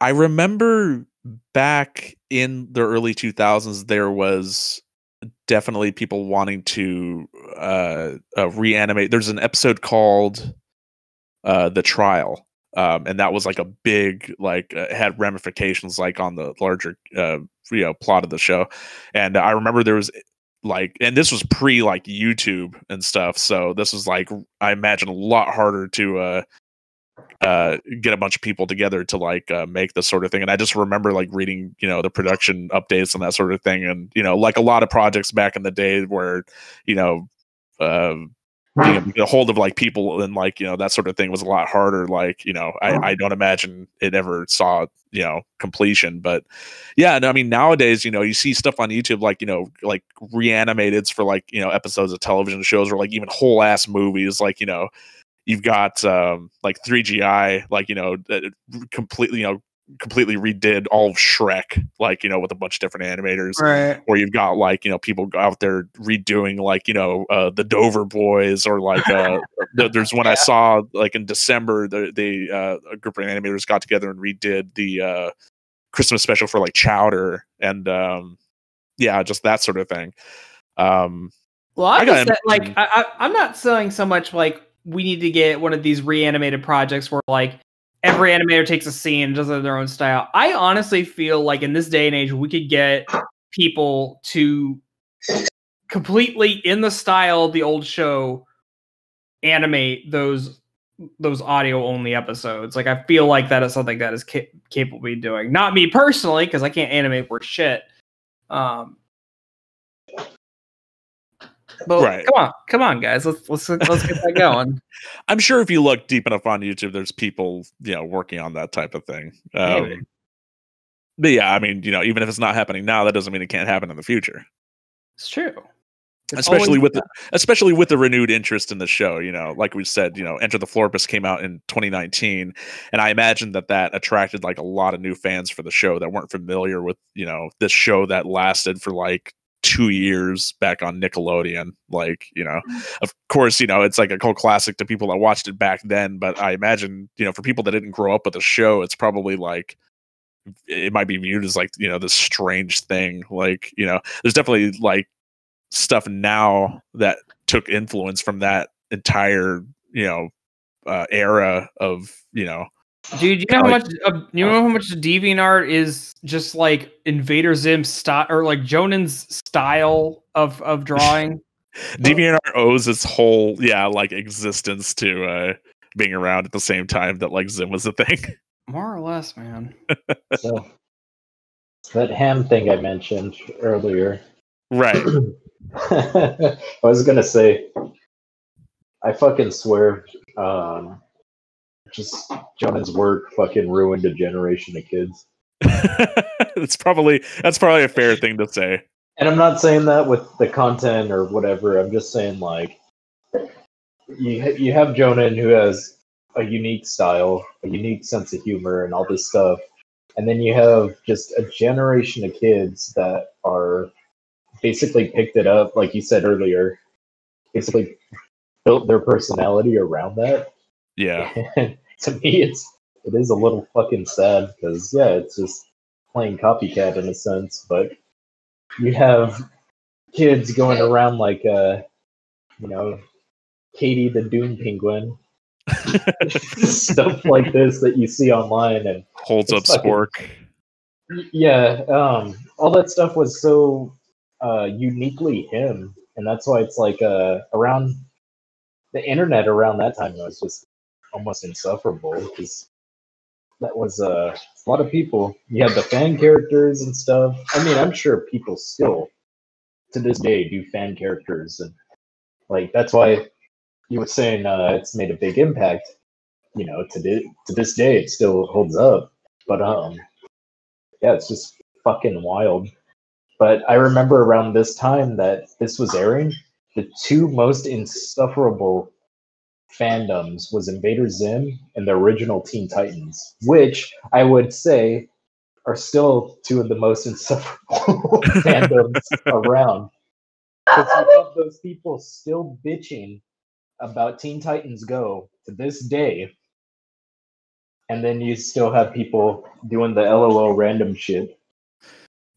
I remember back in the early two thousands, there was definitely people wanting to uh, uh, reanimate. There's an episode called uh, The Trial, um, and that was like a big, like uh, had ramifications like on the larger uh, you know, plot of the show. And I remember there was like, and this was pre like YouTube and stuff, so this was like, I imagine, a lot harder to uh, uh get a bunch of people together to like uh, make this sort of thing. And I just remember like reading, you know, the production updates and that sort of thing. And, you know, like a lot of projects back in the day where, you know, uh getting a hold of like people and like, you know, that sort of thing was a lot harder. Like, you know, I, I don't imagine it ever saw, you know, completion. But yeah, no, I mean, nowadays, you know, you see stuff on YouTube, like, you know, like reanimateds for like, you know, episodes of television shows, or like even whole ass movies. Like, you know, you've got um, like three G I, like, you know, completely, you know, completely redid all of Shrek, like, you know, with a bunch of different animators. Right. Or you've got like, you know, people out there redoing like, you know, uh, the Dover Boys, or like uh, there's one, yeah, I saw like in December, the, the uh, a group of animators got together and redid the uh, Christmas special for like Chowder, and um, yeah, just that sort of thing. Um, well, I, I got said, like I, I, I'm not selling so much like, we need to get one of these reanimated projects where like every animator takes a scene and does it in their own style. I honestly feel like in this day and age, we could get people to completely, in the style of the old show, animate those those audio only episodes. Like, I feel like that is something that is ca capable of doing. Not me personally, because I can't animate for shit. Um, But right. Come on, come on, guys. Let's let's let's get that going. I'm sure if you look deep enough on YouTube, there's people, you know, working on that type of thing. Um, Maybe. But yeah, I mean, you know, even if it's not happening now, that doesn't mean it can't happen in the future. It's true. Especially with the, especially with the renewed interest in the show, you know, like we said, you know, Enter the Florpus came out in twenty nineteen, and I imagine that that attracted like a lot of new fans for the show that weren't familiar with, you know, this show that lasted for like two years back on Nickelodeon. Like, you know, of course, you know, it's like a cult classic to people that watched it back then, but I imagine, you know, for people that didn't grow up with the show, it's probably like, it might be viewed as like, you know, this strange thing. Like, you know, there's definitely like stuff now that took influence from that entire, you know, uh, era of, you know. Dude, you know how like, much uh, you know how much DeviantArt is just like Invader Zim style, or like Jonen's style of of drawing. DeviantArt owes its whole yeah like existence to uh, being around at the same time that like Zim was a thing. More or less, man. So, that ham thing I mentioned earlier. Right. I was gonna say, I fucking swear, um, just Jhonen's work fucking ruined a generation of kids. That's probably that's probably a fair thing to say. And I'm not saying that with the content or whatever. I'm just saying like, you ha you have Jhonen who has a unique style, a unique sense of humor, and all this stuff, and then you have just a generation of kids that are basically picked it up, like you said earlier, basically built their personality around that. Yeah. And to me, it's it is a little fucking sad because, yeah, it's just playing copycat in a sense, but you have kids going around like, uh, you know, Katie the Doom Penguin, stuff like this that you see online and holds up fucking, spork. Yeah. Um, all that stuff was so uh uniquely him, and that's why it's like uh around the internet around that time it was just almost insufferable because that was uh, a lot of people. You had the fan characters and stuff. I mean, I'm sure people still to this day do fan characters, and like that's why you were saying uh it's made a big impact, you know, to to this day it still holds up. But um yeah, it's just fucking wild. But I remember around this time that this was airing, the two most insufferable fandoms was Invader Zim and the original Teen Titans, which I would say are still two of the most insufferable fandoms around. Because you have those people still bitching about Teen Titans Go to this day, and then you still have people doing the LOL random shit.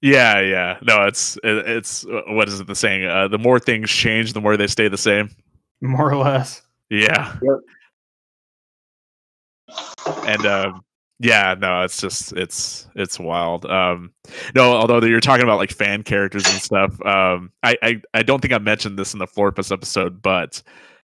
Yeah, yeah. No, it's it's what is it the saying? Uh, the more things change, the more they stay the same. More or less. Yeah. Yep. And um, yeah, no, it's just it's it's wild. Um, no, although you're talking about like fan characters and stuff, um, I, I I don't think I mentioned this in the Florpus episode, but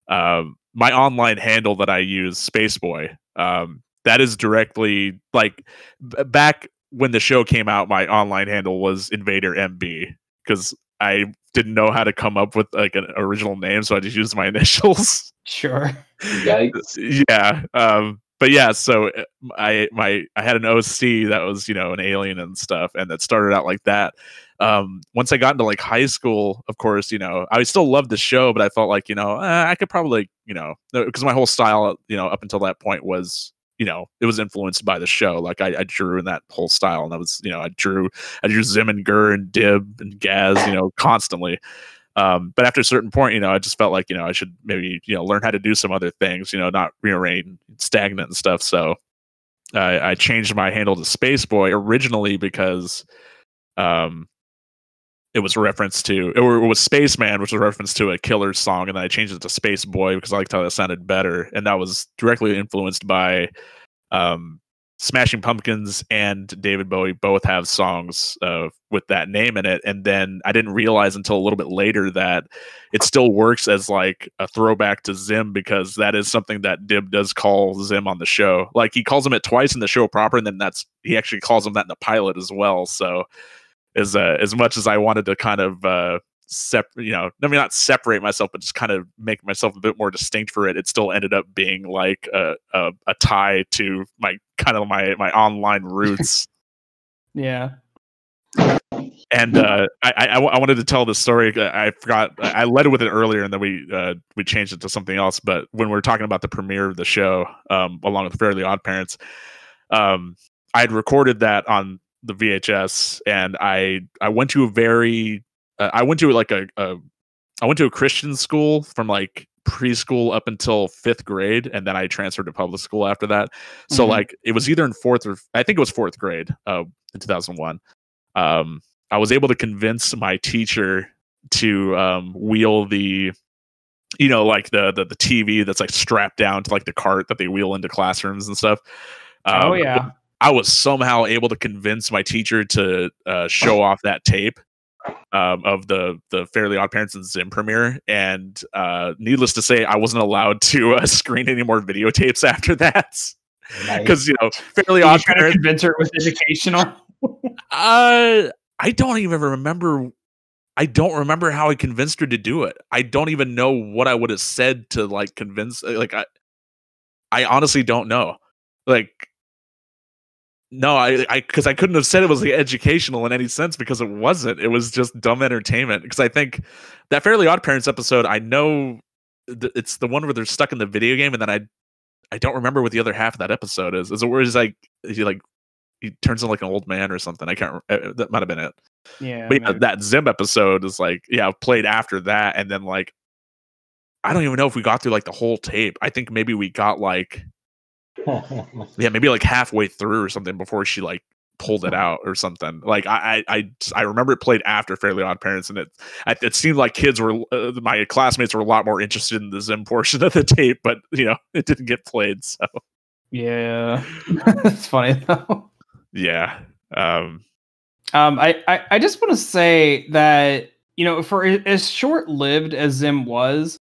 um, my online handle that I use, Spaceboy, um, that is directly like back. When the show came out, my online handle was Invader M B because I didn't know how to come up with like an original name, so I just used my initials. Sure. Yikes. Yeah. Um, but yeah, so I my I had an O C that was, you know, an alien and stuff, and that started out like that. Um, once I got into like high school, of course, you know, I still loved the show, but I felt like, you know, uh, I could probably, you know, because my whole style, you know, up until that point was, you know, it was influenced by the show. Like I, I drew in that whole style, and that was, you know, I drew, I drew Zim and Gur and Dib and Gaz, you know, constantly. Um, but after a certain point, you know, I just felt like, you know, I should maybe, you know, learn how to do some other things, you know, not rearrange, stagnant and stuff. So uh, I changed my handle to Spaceboy originally because um, it was reference to, it was Spaceman, which was a reference to a Killer song, and then I changed it to Space Boy because I liked how that sounded better, and that was directly influenced by um, Smashing Pumpkins and David Bowie both have songs uh, with that name in it, and then I didn't realize until a little bit later that it still works as like a throwback to Zim because that is something that Dib does call Zim on the show. Like he calls him it twice in the show proper, and then that's he actually calls him that in the pilot as well, so... As, uh, as much as I wanted to kind of uh, separate, you know, I mean, not separate myself, but just kind of make myself a bit more distinct for it, it still ended up being like a, a, a tie to my kind of my, my online roots. Yeah. And uh, I, I, I wanted to tell this story. I forgot. I led with it earlier, and then we uh, we changed it to something else. But when we were talking about the premiere of the show, um, along with Fairly OddParents, um, I had recorded that on the V H S, and I I went to a very uh, I went to like a, a I went to a Christian school from like preschool up until fifth grade, and then I transferred to public school after that. So mm-hmm. like it was either in fourth or I think it was fourth grade uh, in two thousand one. Um, I was able to convince my teacher to um, wheel the, you know, like the, the the T V that's like strapped down to like the cart that they wheel into classrooms and stuff. Um, oh yeah, I was somehow able to convince my teacher to uh, show off that tape um, of the the Fairly OddParents and Zim premiere, and uh, needless to say, I wasn't allowed to uh, screen any more videotapes after that because nice. you know Fairly OddParents. You trying to convince her it was educational. uh. I don't even remember. I don't remember how I convinced her to do it. I don't even know what I would have said to like convince. Like I, I honestly don't know. Like, no, I, I, because I couldn't have said it was like, educational in any sense because it wasn't. It was just dumb entertainment. Because I think that Fairly OddParents episode, I know th it's the one where they're stuck in the video game, and then I, I don't remember what the other half of that episode is. Is it where he's like he like. He turns into like an old man or something. I can't. That might have been it. Yeah. But yeah, that Zim episode is like, yeah, played after that, and then like, I don't even know if we got through like the whole tape. I think maybe we got like, yeah, maybe like halfway through or something before she like pulled it out or something. Like I, I, I remember it played after Fairly OddParents, and it, it seemed like kids were, uh, my classmates were a lot more interested in the Zim portion of the tape, but you know, it didn't get played. So yeah, that's funny though. Yeah. Um, um, I, I, I just want to say that, you know, for as short-lived as Zim was,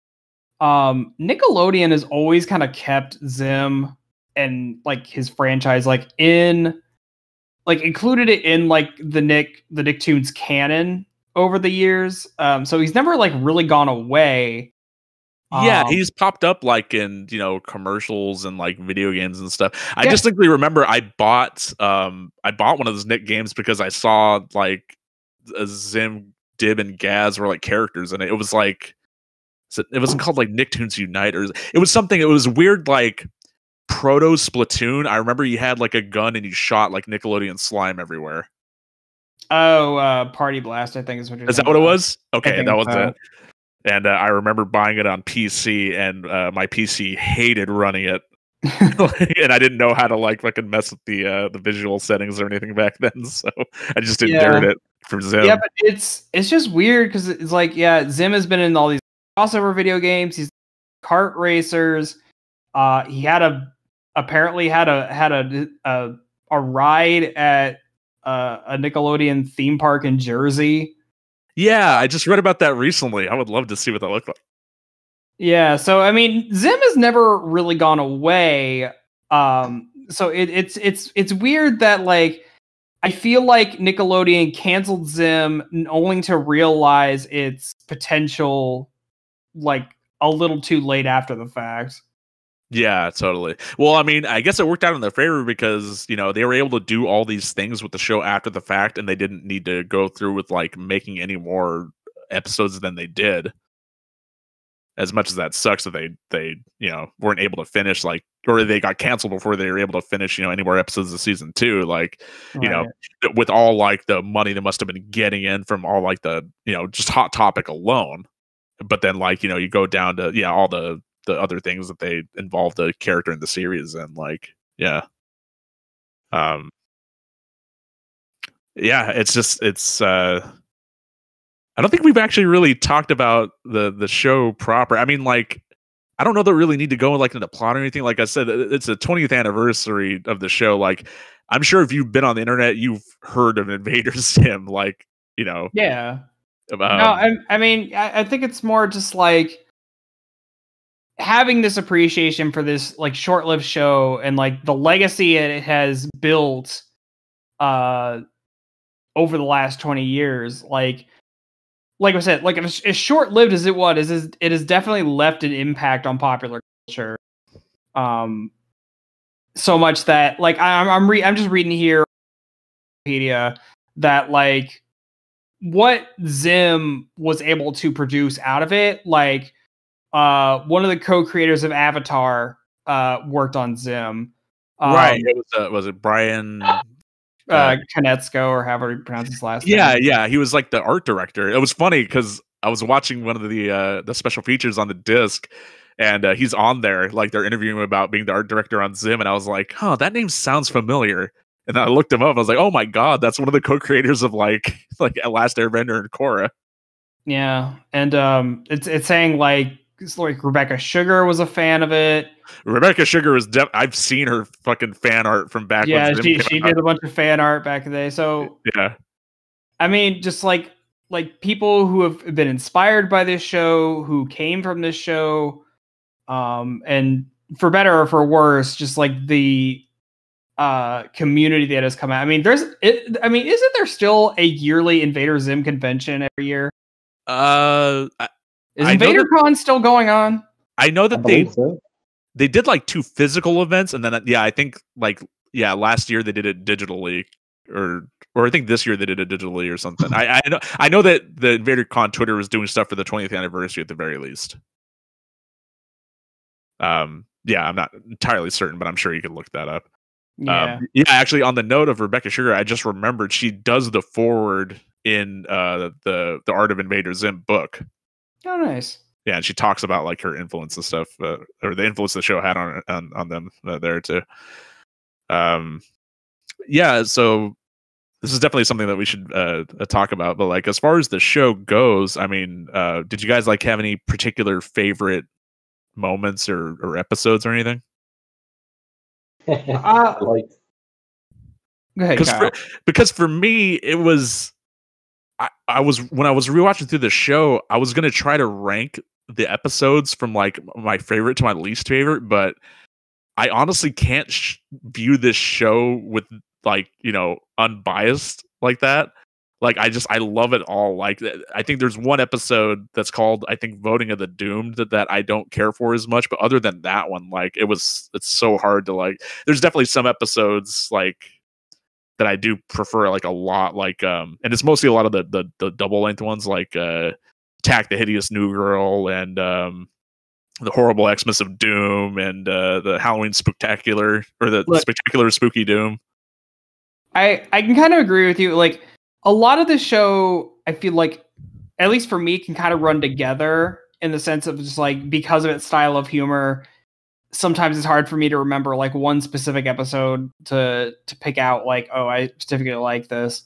um, Nickelodeon has always kind of kept Zim and, like, his franchise, like, in, like, included it in, like, the Nick, the Nicktoons canon over the years. Um, so he's never, like, really gone away. Yeah, um, he's popped up like in, you know, commercials and like video games and stuff. I yeah. distinctly remember I bought um I bought one of those Nick games because I saw like a Zim, Dib, and Gaz were like characters in it. It was like it wasn't called like Nicktoons Unite or it was something. It was weird like proto Splatoon. I remember you had like a gun and you shot like Nickelodeon slime everywhere. Oh, uh, Party Blast, I think is what you're. Is that what about. it was? Okay, that was so. it. And uh, I remember buying it on P C, and uh, my P C hated running it, and I didn't know how to like fucking mess with the uh, the visual settings or anything back then. So I just inherited yeah. it from Zim. Yeah, but it's it's just weird because it's like yeah, Zim has been in all these crossover video games. He's kart racers. Uh, he had a apparently had a had a a, a ride at uh, a Nickelodeon theme park in Jersey. Yeah, I just read about that recently. I would love to see what that looked like. Yeah, so I mean, Zim has never really gone away. Um, so it, it's it's it's weird that like I feel like Nickelodeon canceled Zim only to realize its potential like a little too late after the fact. Yeah, totally. Well, I mean, I guess it worked out in their favor because, you know, they were able to do all these things with the show after the fact, and they didn't need to go through with, like, making any more episodes than they did. As much as that sucks that they, they you know, weren't able to finish, like, or they got canceled before they were able to finish, you know, any more episodes of season two, like, right. you know, with all, like, the money they must have been getting in from all, like, the, you know, just Hot Topic alone. But then, like, you know, you go down to, yeah, all the the other things that they involve the character in the series and like, yeah. Um, yeah, it's just, it's, uh, I don't think we've actually really talked about the, the show proper. I mean, like, I don't know that we really need to go like into plot or anything. Like I said, it's the twentieth anniversary of the show. Like, I'm sure if you've been on the internet, you've heard of Invader Zim, like, you know, yeah. Um, no, I, I mean, I, I think it's more just like, having this appreciation for this like short-lived show and like the legacy it has built uh over the last twenty years, like like I said, like as, as short-lived as it was, is it has definitely left an impact on popular culture, um so much that like I'm I'm, re I'm just reading here on Wikipedia that like what Zim was able to produce out of it. Like uh, one of the co-creators of Avatar uh, worked on Zim. Um, right. It was, uh, was it Brian uh, Konetsko or however you pronounce his last yeah, name? Yeah, yeah. He was like the art director. It was funny because I was watching one of the uh, the special features on the disc, and uh, he's on there. Like they're interviewing him about being the art director on Zim, and I was like, "Huh, that name sounds familiar." And I looked him up. And I was like, "Oh my god, that's one of the co-creators of like like Last Airbender and Korra." Yeah, and um, it's it's saying like. It's like Rebecca Sugar was a fan of it. Rebecca Sugar is def I've seen her fucking fan art from back. Yeah, when she, she did a bunch of fan art back in the day. So yeah, I mean, just like like people who have been inspired by this show, who came from this show, um, and for better or for worse, just like the uh, community that has come out. I mean, there's. It, I mean, isn't there still a yearly Invader Zim convention every year? Uh. I Is InvaderCon still going on? I know that I they so. they did like two physical events, and then yeah, I think like yeah, last year they did it digitally, or or I think this year they did it digitally or something. I I know I know that the InvaderCon Twitter was doing stuff for the twentieth anniversary at the very least. Um, yeah, I'm not entirely certain, but I'm sure you can look that up. Yeah, um, yeah. Actually, on the note of Rebecca Sugar, I just remembered she does the forward in uh the the Art of Invader Zim book. Oh, nice. Yeah, and she talks about like her influence and stuff, uh, or the influence the show had on on, on them uh, there too. Um, yeah. So this is definitely something that we should uh, talk about. But like, as far as the show goes, I mean, uh, did you guys like have any particular favorite moments or or episodes or anything? uh, like, go ahead, Kyle. Because for me, it was. I, I was when I was rewatching through the show, I was gonna try to rank the episodes from like my favorite to my least favorite, but I honestly can't sh view this show with like you know unbiased like that. Like I just I love it all. Like I think there's one episode that's called I think Voting of the Doomed that, that I don't care for as much, but other than that one, like it was it's so hard to like. There's definitely some episodes like. That I do prefer like a lot, like um, and it's mostly a lot of the the, the double length ones, like uh, Attack the Hideous New Girl and um, the Horrible Xmas of Doom and uh, the Halloween Spectacular or the Look, Spectacular Spooky Doom. I I can kind of agree with you. Like a lot of the show, I feel like at least for me, can kind of run together in the sense of just like because of its style of humor. Sometimes it's hard for me to remember like one specific episode to to pick out like, oh, I specifically like this.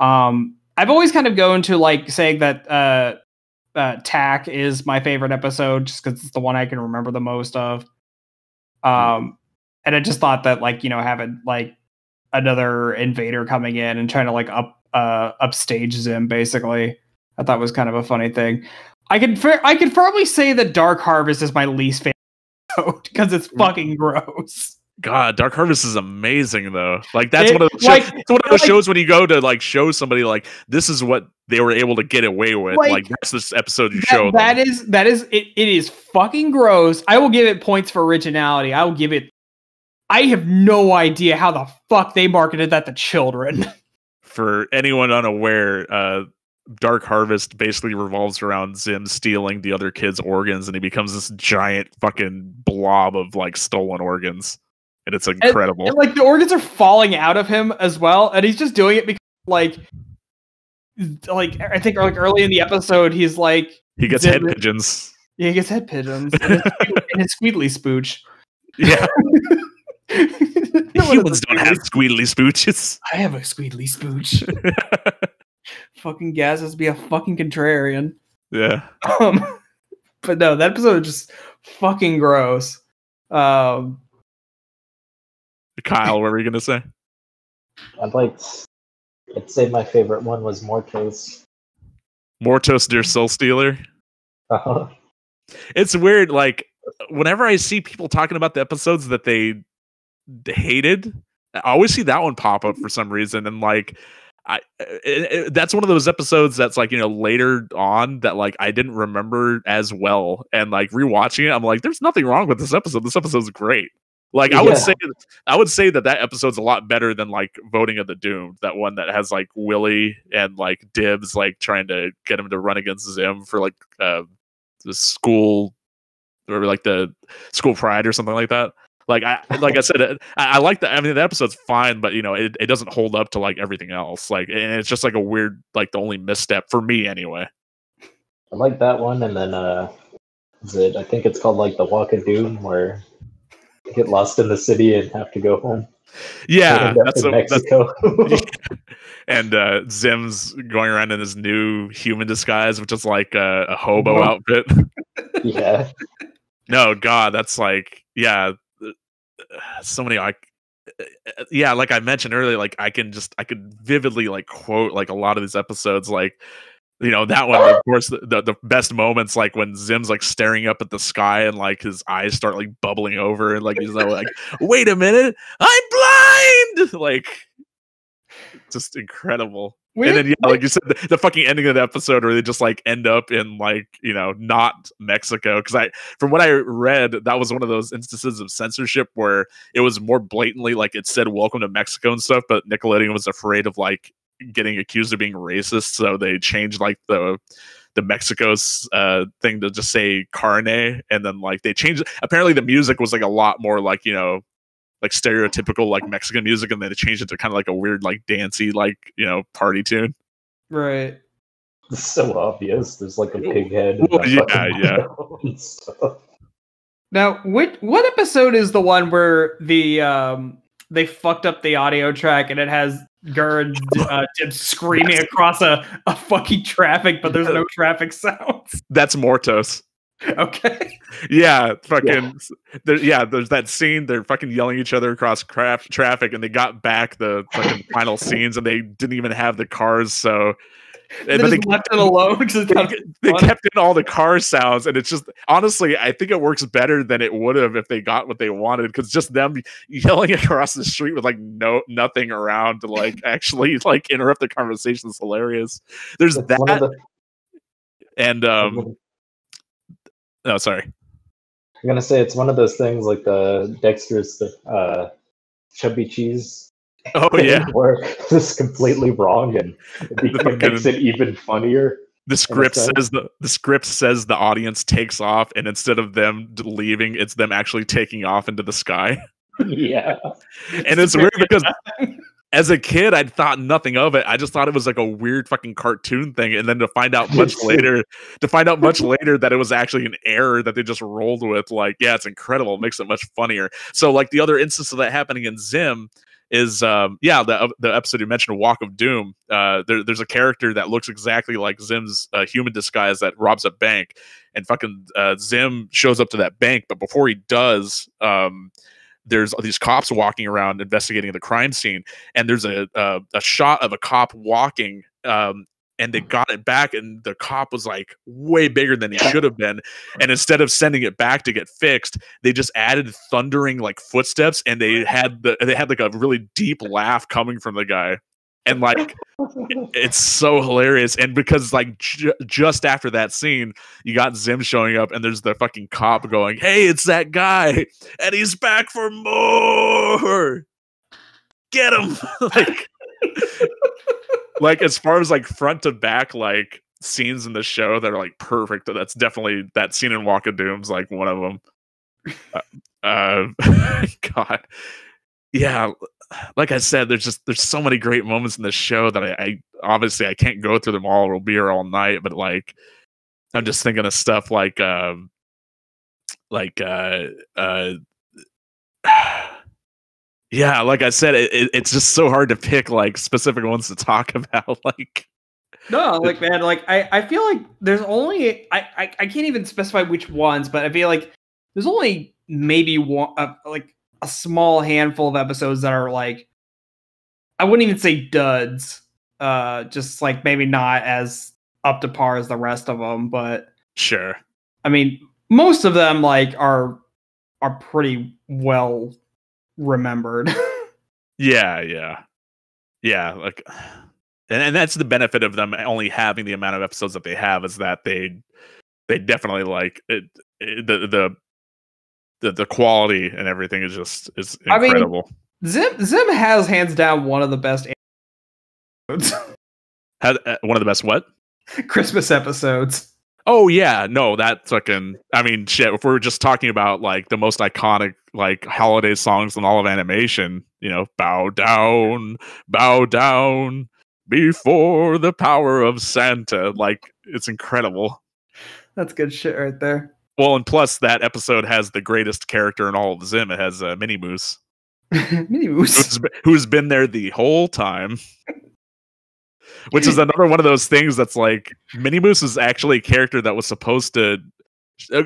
Um, I've always kind of gone to like saying that uh, uh, Tack is my favorite episode just because it's the one I can remember the most of. Um, and I just thought that like, you know, having like another invader coming in and trying to like up uh, upstage Zim basically, I thought was kind of a funny thing. I could, I could probably say that Dark Harvest is my least favorite. Because it's fucking gross. God, Dark Harvest is amazing though. Like that's it, one of those like, shows, it's one of those like, shows when you go to like show somebody like this is what they were able to get away with. Like, like that's this episode you that, show. That them. is that is it. It is fucking gross. I will give it points for originality. I will give it. I have no idea how the fuck they marketed that to children. For anyone unaware, uh, Dark Harvest basically revolves around Zim stealing the other kids' organs, and he becomes this giant fucking blob of like stolen organs, and it's incredible. And, and, like the organs are falling out of him as well, and he's just doing it because like, like I think like early in the episode, he's like he gets Zim, head pigeons. Yeah, he gets head pigeons and his squeedly spooch. Yeah. Humans don't have squeedly spooches. I have a squeedly spooch. Fucking gas has to be a fucking contrarian. Yeah. Um, but no, that episode is just fucking gross. Um, Kyle, what were you gonna say? I'd like. I'd say my favorite one was Mortos. Mortos, dear soul stealer. Uh huh. It's weird. Like whenever I see people talking about the episodes that they hated, I always see that one pop up for some reason, and like. I it, it, that's one of those episodes that's like you know later on that like I didn't remember as well, and like rewatching it I'm like there's nothing wrong with this episode. This episode's great. Like I yeah. would say, I would say that that episode's a lot better than like Voting of the Doomed, that one that has like Willie and like Dibs like trying to get him to run against Zim for like uh, the school or like the school pride or something like that. Like I like I said, I, I like the. I mean, the episode's fine, but you know, it it doesn't hold up to like everything else. Like, and it's just like a weird, like the only misstep for me anyway. I like that one, and then uh, is it? I think it's called like the Walk of Doom, where you get lost in the city and have to go home. Yeah, that's, a, Mexico. that's yeah. And uh, Zim's going around in his new human disguise, which is like a, a hobo outfit. Yeah. No, God, that's like yeah. so many I yeah like I mentioned earlier, like I can just I could vividly like quote like a lot of these episodes, like you know that one of course the, the, the best moments, like when Zim's like staring up at the sky and like his eyes start like bubbling over and like he's like wait a minute, I'm blind, like just incredible. Wait, and then yeah, like you said, the, the fucking ending of the episode where they just like end up in like, you know, not Mexico. Cause I, from what I read, that was one of those instances of censorship where it was more blatantly like it said welcome to Mexico and stuff, but Nickelodeon was afraid of like getting accused of being racist. So they changed like the the Mexico's uh, thing to just say carne. And then like they changed, apparently the music was like a lot more like, you know, like stereotypical like Mexican music, and then it changed it to kind of like a weird like dancey like, you know, party tune. Right. It's so obvious. There's like a pig head. Well, yeah, yeah. And stuff. Now, what what episode is the one where the um they fucked up the audio track and it has Gerd uh, screaming across a, a fucking traffic, but there's no traffic sounds? That's Mortos. Okay. Yeah, fucking. Yeah. There, yeah, there's that scene. They're fucking yelling at each other across craft traffic, and they got back the fucking final scenes, and they didn't even have the cars. So, they but they left it alone. They, they kept in all the car sounds, and it's just honestly, I think it works better than it would have if they got what they wanted, because just them yelling across the street with like no nothing around to like actually like interrupt the conversation is hilarious. There's That's that, the and um. No, sorry. I'm gonna say it's one of those things like the Dexter's uh, Chubby Cheese. Oh yeah, where it's completely wrong and it makes it even funnier. The script says the the script says the audience takes off, and instead of them leaving, it's them actually taking off into the sky. Yeah, and it's weird because. As a kid, I thought nothing of it. I just thought it was like a weird fucking cartoon thing, and then to find out much later, to find out much later that it was actually an error that they just rolled with. Like, yeah, it's incredible. It makes it much funnier. So, like the other instance of that happening in Zim is, um, yeah, the the episode you mentioned, Walk of Doom. Uh, there, there's a character that looks exactly like Zim's uh, human disguise that robs a bank, and fucking uh, Zim shows up to that bank, but before he does, um. there's these cops walking around investigating the crime scene, and there's a uh, a shot of a cop walking, um, and they got it back, and the cop was like way bigger than he should have been, and instead of sending it back to get fixed, they just added thundering like footsteps, and they had the they had like a really deep laugh coming from the guy. And like, it's so hilarious. And because like ju just after that scene, you got Zim showing up, and there's the fucking cop going, "Hey, it's that guy, and he's back for more. Get him!" Like, like as far as like front to back, like scenes in the show that are like perfect. That's definitely that scene in Walk of Doom's like one of them. Uh, uh, God, yeah. Like I said, there's just there's so many great moments in this show that I, I obviously I can't go through them all. We'll be here all night, but like I'm just thinking of stuff like um, like uh, uh, yeah, like I said, it, it, it's just so hard to pick like specific ones to talk about. Like no, like man, like I I feel like there's only I I, I can't even specify which ones, but I feel like there's only maybe one uh, like. a small handful of episodes that are like, I wouldn't even say duds, uh, just like maybe not as up to par as the rest of them, but sure. I mean, most of them like are, are pretty well remembered. Yeah. Yeah. Yeah. Like, and, and that's the benefit of them only having the amount of episodes that they have, is that they, they definitely like it, it the, the, the, the quality and everything is just is incredible. I mean, Zim Zim has hands down one of the best had uh, one of the best what Christmas episodes. Oh yeah, no, that fucking. I mean, shit. If we were just talking about like the most iconic like holiday songs in all of animation, you know, bow down, bow down before the power of Santa. Like, it's incredible. That's good shit right there. Well, and plus that episode has the greatest character in all of Zim. It has uh, Minnie Moose. Minnie Moose, who's, who's been there the whole time. Which is another one of those things that's like, Minnie Moose is actually a character that was supposed to...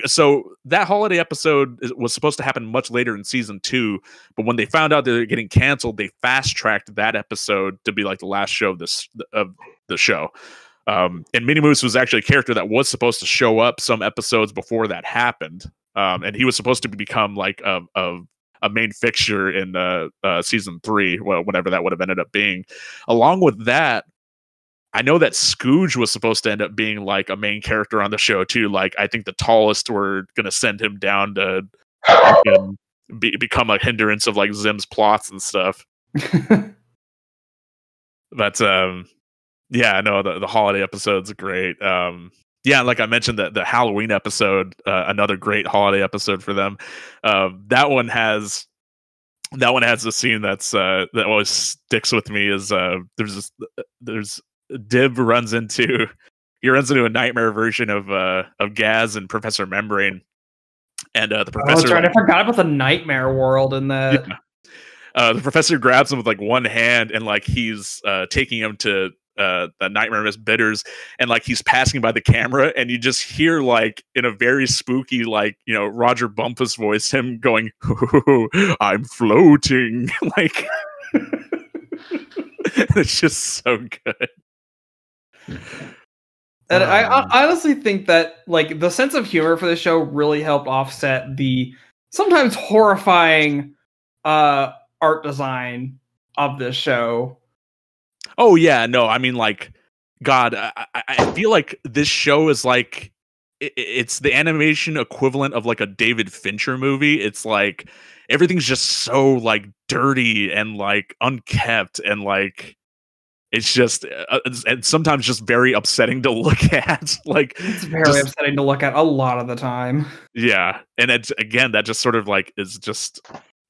So that holiday episode was supposed to happen much later in season two, but when they found out they were getting canceled, they fast-tracked that episode to be like the last show of, this, of the show. Um, and Minnie Moose was actually a character that was supposed to show up some episodes before that happened. Um, and he was supposed to become like a... a a main fixture in uh, uh, season three, well, whatever that would have ended up being. Along with that, I know that Scooge was supposed to end up being like a main character on the show too. Like, I think the tallest were going to send him down to um, be become a hindrance of like Zim's plots and stuff. But um, yeah, no, the, the holiday episode's great. Um, Yeah, like I mentioned, the, the Halloween episode, uh, another great holiday episode for them. Uh, that one has that one has a scene that's uh, that always sticks with me. Is uh, there's this, there's Dib runs into he runs into a nightmare version of uh, of Gaz and Professor Membrane, and uh, the professor. Oh, that's right. I forgot about the nightmare world in the. Yeah. Uh, the professor grabs him with like one hand, and like he's uh, taking him to. Uh, the Nightmare Miss Bitters, and like he's passing by the camera, and you just hear like in a very spooky, like, you know, Rodger Bumpass voice, him going, oh, "I'm floating," like it's just so good. And um, I, I honestly think that like the sense of humor for the show really helped offset the sometimes horrifying uh, art design of this show. Oh yeah, no, I mean, like, God, I, I feel like this show is like, it, it's the animation equivalent of like a David Fincher movie. It's like everything's just so like dirty and like unkept, and like it's just uh, and sometimes just very upsetting to look at. Like, it's very just, upsetting to look at a lot of the time. Yeah, and it's again that just sort of like is just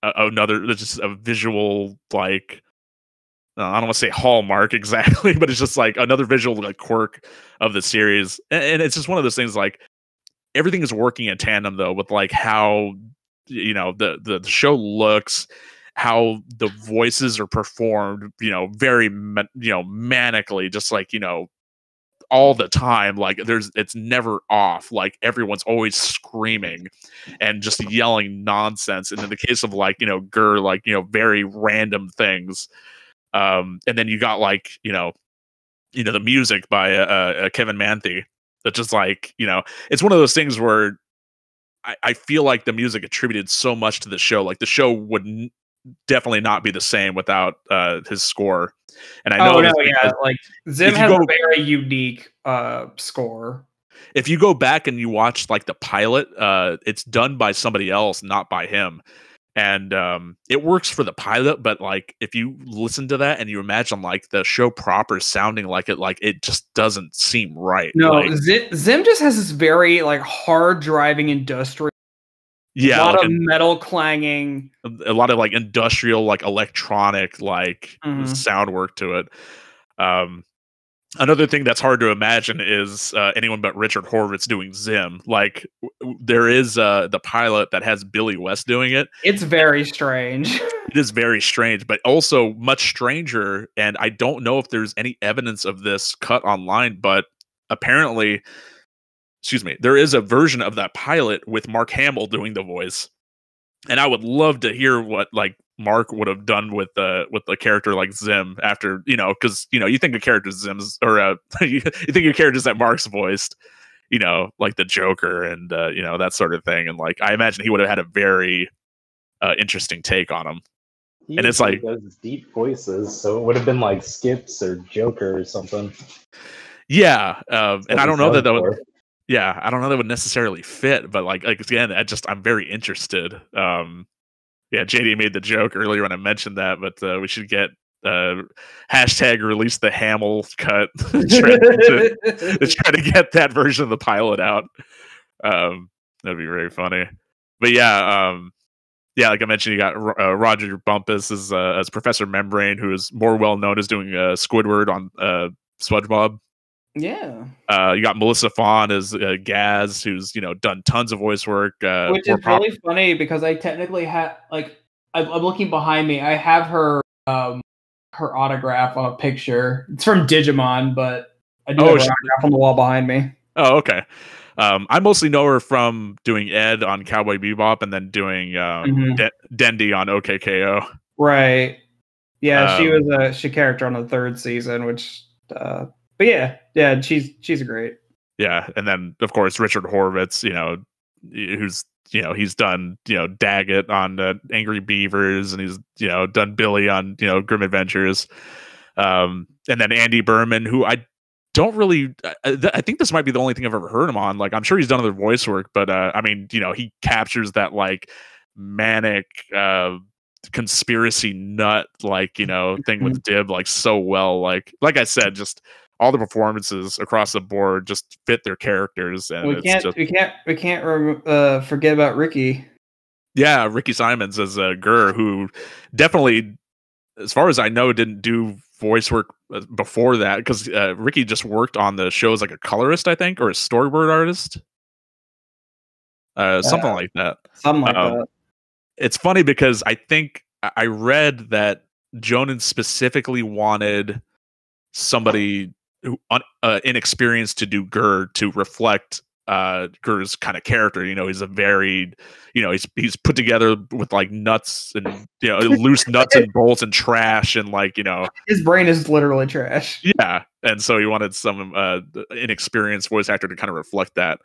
a, another just a visual like. I don't want to say hallmark exactly, but it's just like another visual like quirk of the series. And, and it's just one of those things, like everything is working in tandem though, with like how, you know, the, the, the show looks, how the voices are performed, you know, very, you know, manically, just like, you know, all the time, like there's, it's never off. Like everyone's always screaming and just yelling nonsense. And in the case of like, you know, G I R, like, you know, very random things. Um, and then you got like, you know, you know, the music by uh, uh, Kevin Manthe that just like, you know, it's one of those things where I, I feel like the music attributed so much to the show. Like the show would n definitely not be the same without uh, his score. And I know, oh, no, yeah, like Zim has go, a very unique uh, score. If you go back and you watch like the pilot, uh, it's done by somebody else, not by him. And um, it works for the pilot, but like if you listen to that and you imagine like the show proper sounding like it, like it just doesn't seem right. No, like, Zim, Zim just has this very like hard driving industrial, yeah, a lot like of a, metal clanging, a lot of like industrial, like electronic, like mm. sound work to it. Um, Another thing that's hard to imagine is uh, anyone but Richard Horvitz doing Zim. Like, w there is uh, the pilot that has Billy West doing it. It's very strange. It is very strange, but also much stranger. And I don't know if there's any evidence of this cut online, but apparently, excuse me, there is a version of that pilot with Mark Hamill doing the voice. And I would love to hear what, like, Mark would have done with uh with a character like Zim after, you know, because, you know, you think of characters Zim's or uh you think of characters that Mark's voiced, you know, like the Joker and uh you know, that sort of thing, and like I imagine he would have had a very uh interesting take on him. He and it's like those deep voices, so it would have been like Skips or Joker or something. Yeah, um uh, and I don't know that though. yeah, I don't know that would necessarily fit, but like, like again, I just, I'm very interested. Um, yeah, J D made the joke earlier when I mentioned that, but uh, we should get uh, hashtag release the Hamill cut to, to try to get that version of the pilot out. Um, that'd be very funny. But yeah, um, yeah, like I mentioned, you got uh, Rodger Bumpass as, uh, as Professor Membrane, who is more well known as doing uh, Squidward on uh, SpongeBob. Yeah. Uh, you got Melissa Fawn as uh, Gaz, who's, you know, done tons of voice work. Uh, Which is really funny because I technically have, like, I'm, I'm looking behind me. I have her um, her autograph on a picture. It's from Digimon, but I do oh, have her she... autograph on the wall behind me. Oh, okay. Um, I mostly know her from doing Ed on Cowboy Bebop and then doing um, mm-hmm. De Dendy on O K K O. Right. Yeah, um, she was a she character on the third season, which... Uh, But yeah, yeah, she's she's great. Yeah, and then of course Richard Horvitz, you know, who's you know he's done you know Daggett on uh, Angry Beavers, and he's you know done Billy on you know Grim Adventures, um, and then Andy Berman, who I don't really, I, I think this might be the only thing I've ever heard him on. Like I'm sure he's done other voice work, but uh, I mean you know he captures that like manic uh, conspiracy nut like you know thing with Dib like so well. Like like I said, just. All the performances across the board just fit their characters, and we can't, just... we can't, we can't uh, forget about Rikki. Yeah, Rikki Simons as a uh, G I R, who definitely, as far as I know, didn't do voice work before that because uh, Rikki just worked on the show as like a colorist, I think, or a storyboard artist, uh, yeah. something like that. Something like um, that. It's funny because I think I read that Jhonen specifically wanted somebody. Who uh, inexperienced to do G I R to reflect uh, G I R's kind of character. You know, he's a varied, you know, he's he's put together with like nuts and you know loose nuts and bolts and trash and like you know his brain is literally trash. Yeah, and so he wanted some uh, inexperienced voice actor to kind of reflect that.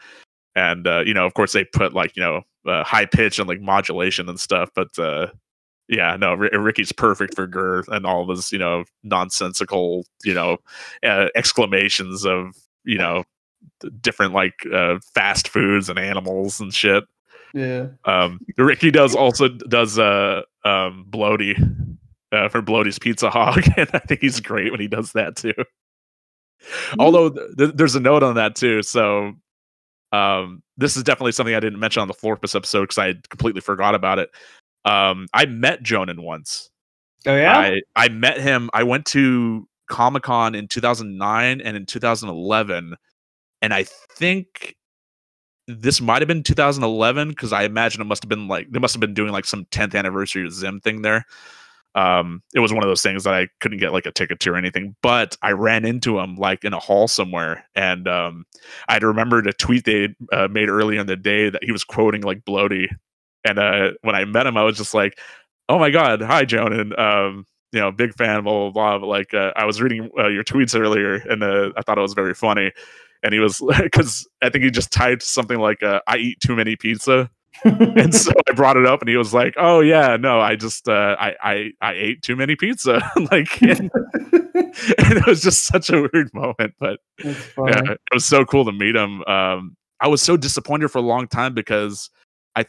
And uh, you know, of course, they put like you know uh, high pitch and like modulation and stuff, but. Uh, Yeah, no, R Ricky's perfect for G I R and all of his, you know, nonsensical, you know, uh, exclamations of, you know, different like uh, fast foods and animals and shit. Yeah. Um, Rikki does also does uh, um, Bloaty uh, for Bloaty's Pizza Hog, and I think he's great when he does that too. Mm-hmm. Although th there's a note on that too, so. Um, this is definitely something I didn't mention on the Florpus episode because I completely forgot about it. Um, I met Jhonen once. Oh yeah, I, I met him. I went to Comic Con in two thousand nine and in two thousand eleven, and I think this might have been two thousand eleven because I imagine it must have been like they must have been doing like some tenth anniversary Zim thing there. Um, it was one of those things that I couldn't get like a ticket to or anything, but I ran into him like in a hall somewhere. And, um, I'd remembered a tweet they uh, made earlier in the day that he was quoting like Bloaty. And, uh, when I met him, I was just like, oh my God, hi Jhonen. Um, you know, big fan, blah, blah, blah. But like, uh, I was reading uh, your tweets earlier and, uh, I thought it was very funny. And he was cause I think he just typed something like, uh, I eat too many pizza. And so I brought it up and he was like, oh yeah, no, I just, uh, I, I, I ate too many pizza. Like, and, and it was just such a weird moment, but yeah, it was so cool to meet him. Um, I was so disappointed for a long time because I,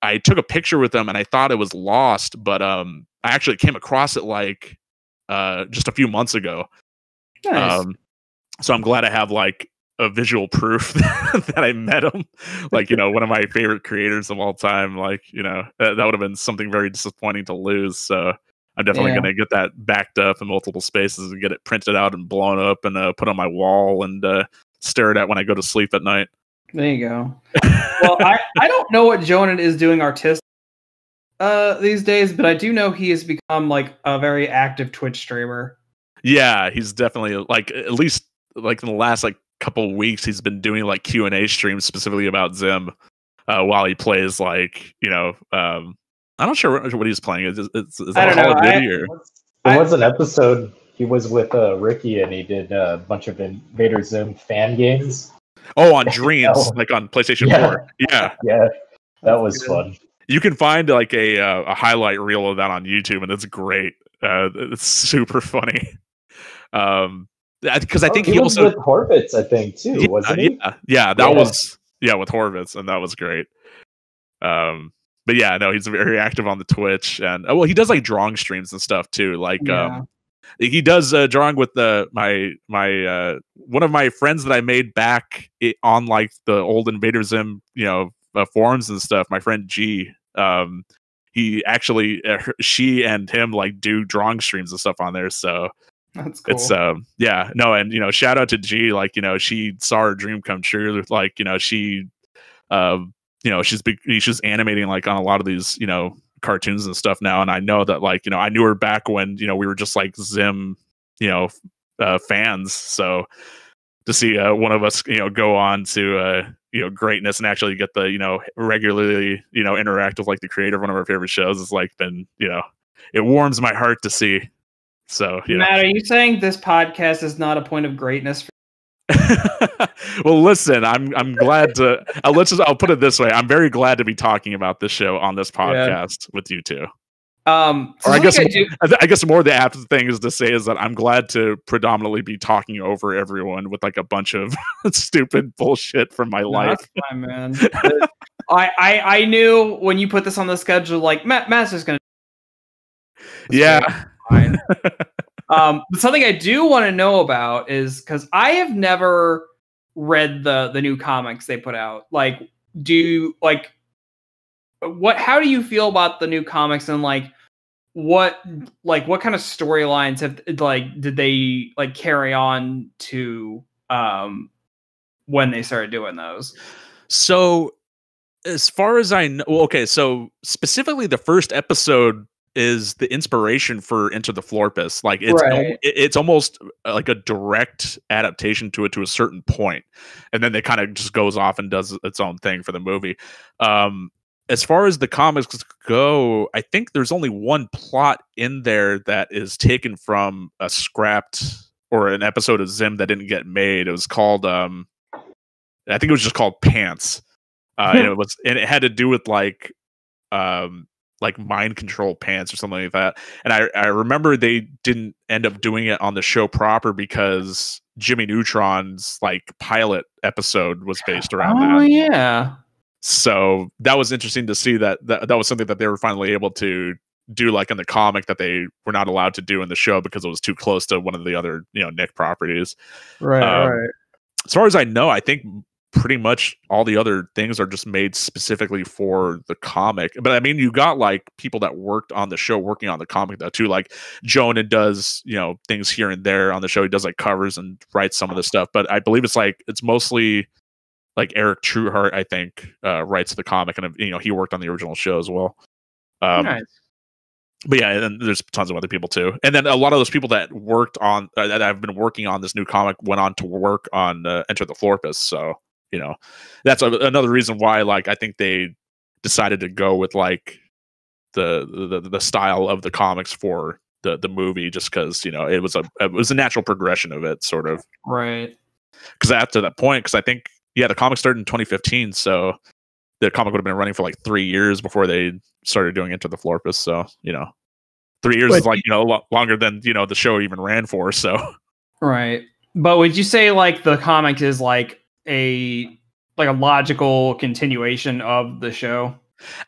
I took a picture with him and I thought it was lost, but, um, I actually came across it like, uh, just a few months ago. Nice. Um, so I'm glad I have like, a visual proof that I met him, like you know, one of my favorite creators of all time. Like you know, that, that would have been something very disappointing to lose. So I'm definitely yeah. going to get that backed up in multiple spaces and get it printed out and blown up and uh, put on my wall and uh, stare at it when I go to sleep at night. There you go. Well, I I don't know what Jhonen is doing artistic uh, these days, but I do know he has become like a very active Twitch streamer. Yeah, he's definitely like at least like in the last like. Couple weeks he's been doing like Q and A streams specifically about Zim uh while he plays like you know um I'm not sure what he's playing. Is, is, is that Call of Duty? There was an episode he was with uh Rikki and he did uh, a bunch of Invader Zim fan games oh on Dreams like on PlayStation yeah. four yeah yeah that was fun. You can find like a uh, a highlight reel of that on YouTube and it's great. Uh it's super funny. um Because I oh, think he, he was also with Horvitz, I think, too, yeah, wasn't he? Yeah, yeah that yeah. was yeah with Horvitz, and that was great. Um, but yeah, no, he's very active on the Twitch, and oh, well, he does like drawing streams and stuff too. Like, yeah. um, he does uh, drawing with the my my uh, one of my friends that I made back it, on like the old Invader Zim, you know, uh, forums and stuff. My friend G. Um, he actually, uh, she and him like do drawing streams and stuff on there, so. That's cool. It's um yeah no and you know shout out to G, like you know she saw her dream come true, like you know she um you know she's big, she's animating like on a lot of these you know cartoons and stuff now, and I know that like you know I knew her back when you know we were just like Zim you know uh, fans, so to see uh, one of us you know go on to uh you know greatness and actually get the you know regularly you know interact with like the creator of one of our favorite shows is like been you know it warms my heart to see. So, yeah. Matt, are you saying this podcast is not a point of greatness? For well, listen, I'm I'm glad to. Uh, let's just. I'll put it this way: I'm very glad to be talking about this show on this podcast yeah. with you two. Um, or I guess I, do, I guess more the apt thing is to say is that I'm glad to predominantly be talking over everyone with like a bunch of stupid bullshit from my no, life. That's fine, man. I, I I knew when you put this on the schedule, like Matt Matt's just gonna. Yeah. Show. um, but something I do want to know about is because I have never read the the new comics they put out. Like, do you, like what? How do you feel about the new comics and like what like what kind of storylines have like did they like carry on to um, when they started doing those? So, as far as I know, well, okay. So specifically, the first episode is the inspiration for Enter the Florpus. Like it's right. it's almost like a direct adaptation to it to a certain point, and then it kind of just goes off and does its own thing for the movie. Um, as far as the comics go, I think there's only one plot in there that is taken from a scrapped or an episode of Zim that didn't get made. It was called, um, I think it was just called Pants, uh, and it was and it had to do with like. Um, like mind control pants or something like that. And I, I remember they didn't end up doing it on the show proper because Jimmy Neutron's like pilot episode was based around oh, that. Oh yeah. So that was interesting to see that, that that was something that they were finally able to do like in the comic that they were not allowed to do in the show because it was too close to one of the other, you know, Nick properties. Right. Um, right. As far as I know, I think pretty much all the other things are just made specifically for the comic. But I mean, you got like people that worked on the show working on the comic though too, like Jhonen does, you know, things here and there on the show. He does like covers and writes some of the stuff, but I believe it's like, it's mostly like Eric Trueheart, I think, uh, writes the comic, and, you know, he worked on the original show as well. Um, nice. But yeah, and there's tons of other people too. And then a lot of those people that worked on, uh, that have been working on this new comic went on to work on uh, Enter the Florpus. So, you know, that's a, another reason why, like, I think they decided to go with like the the, the style of the comics for the the movie, just because, you know, it was a it was a natural progression of it, sort of. Right. Because after that point, because I think yeah, the comic started in twenty fifteen, so the comic would have been running for like three years before they started doing Enter the Florpus. So, you know, three years but, is like you know lo longer than you know the show even ran for. So. Right, but would you say like the comic is like a like a logical continuation of the show?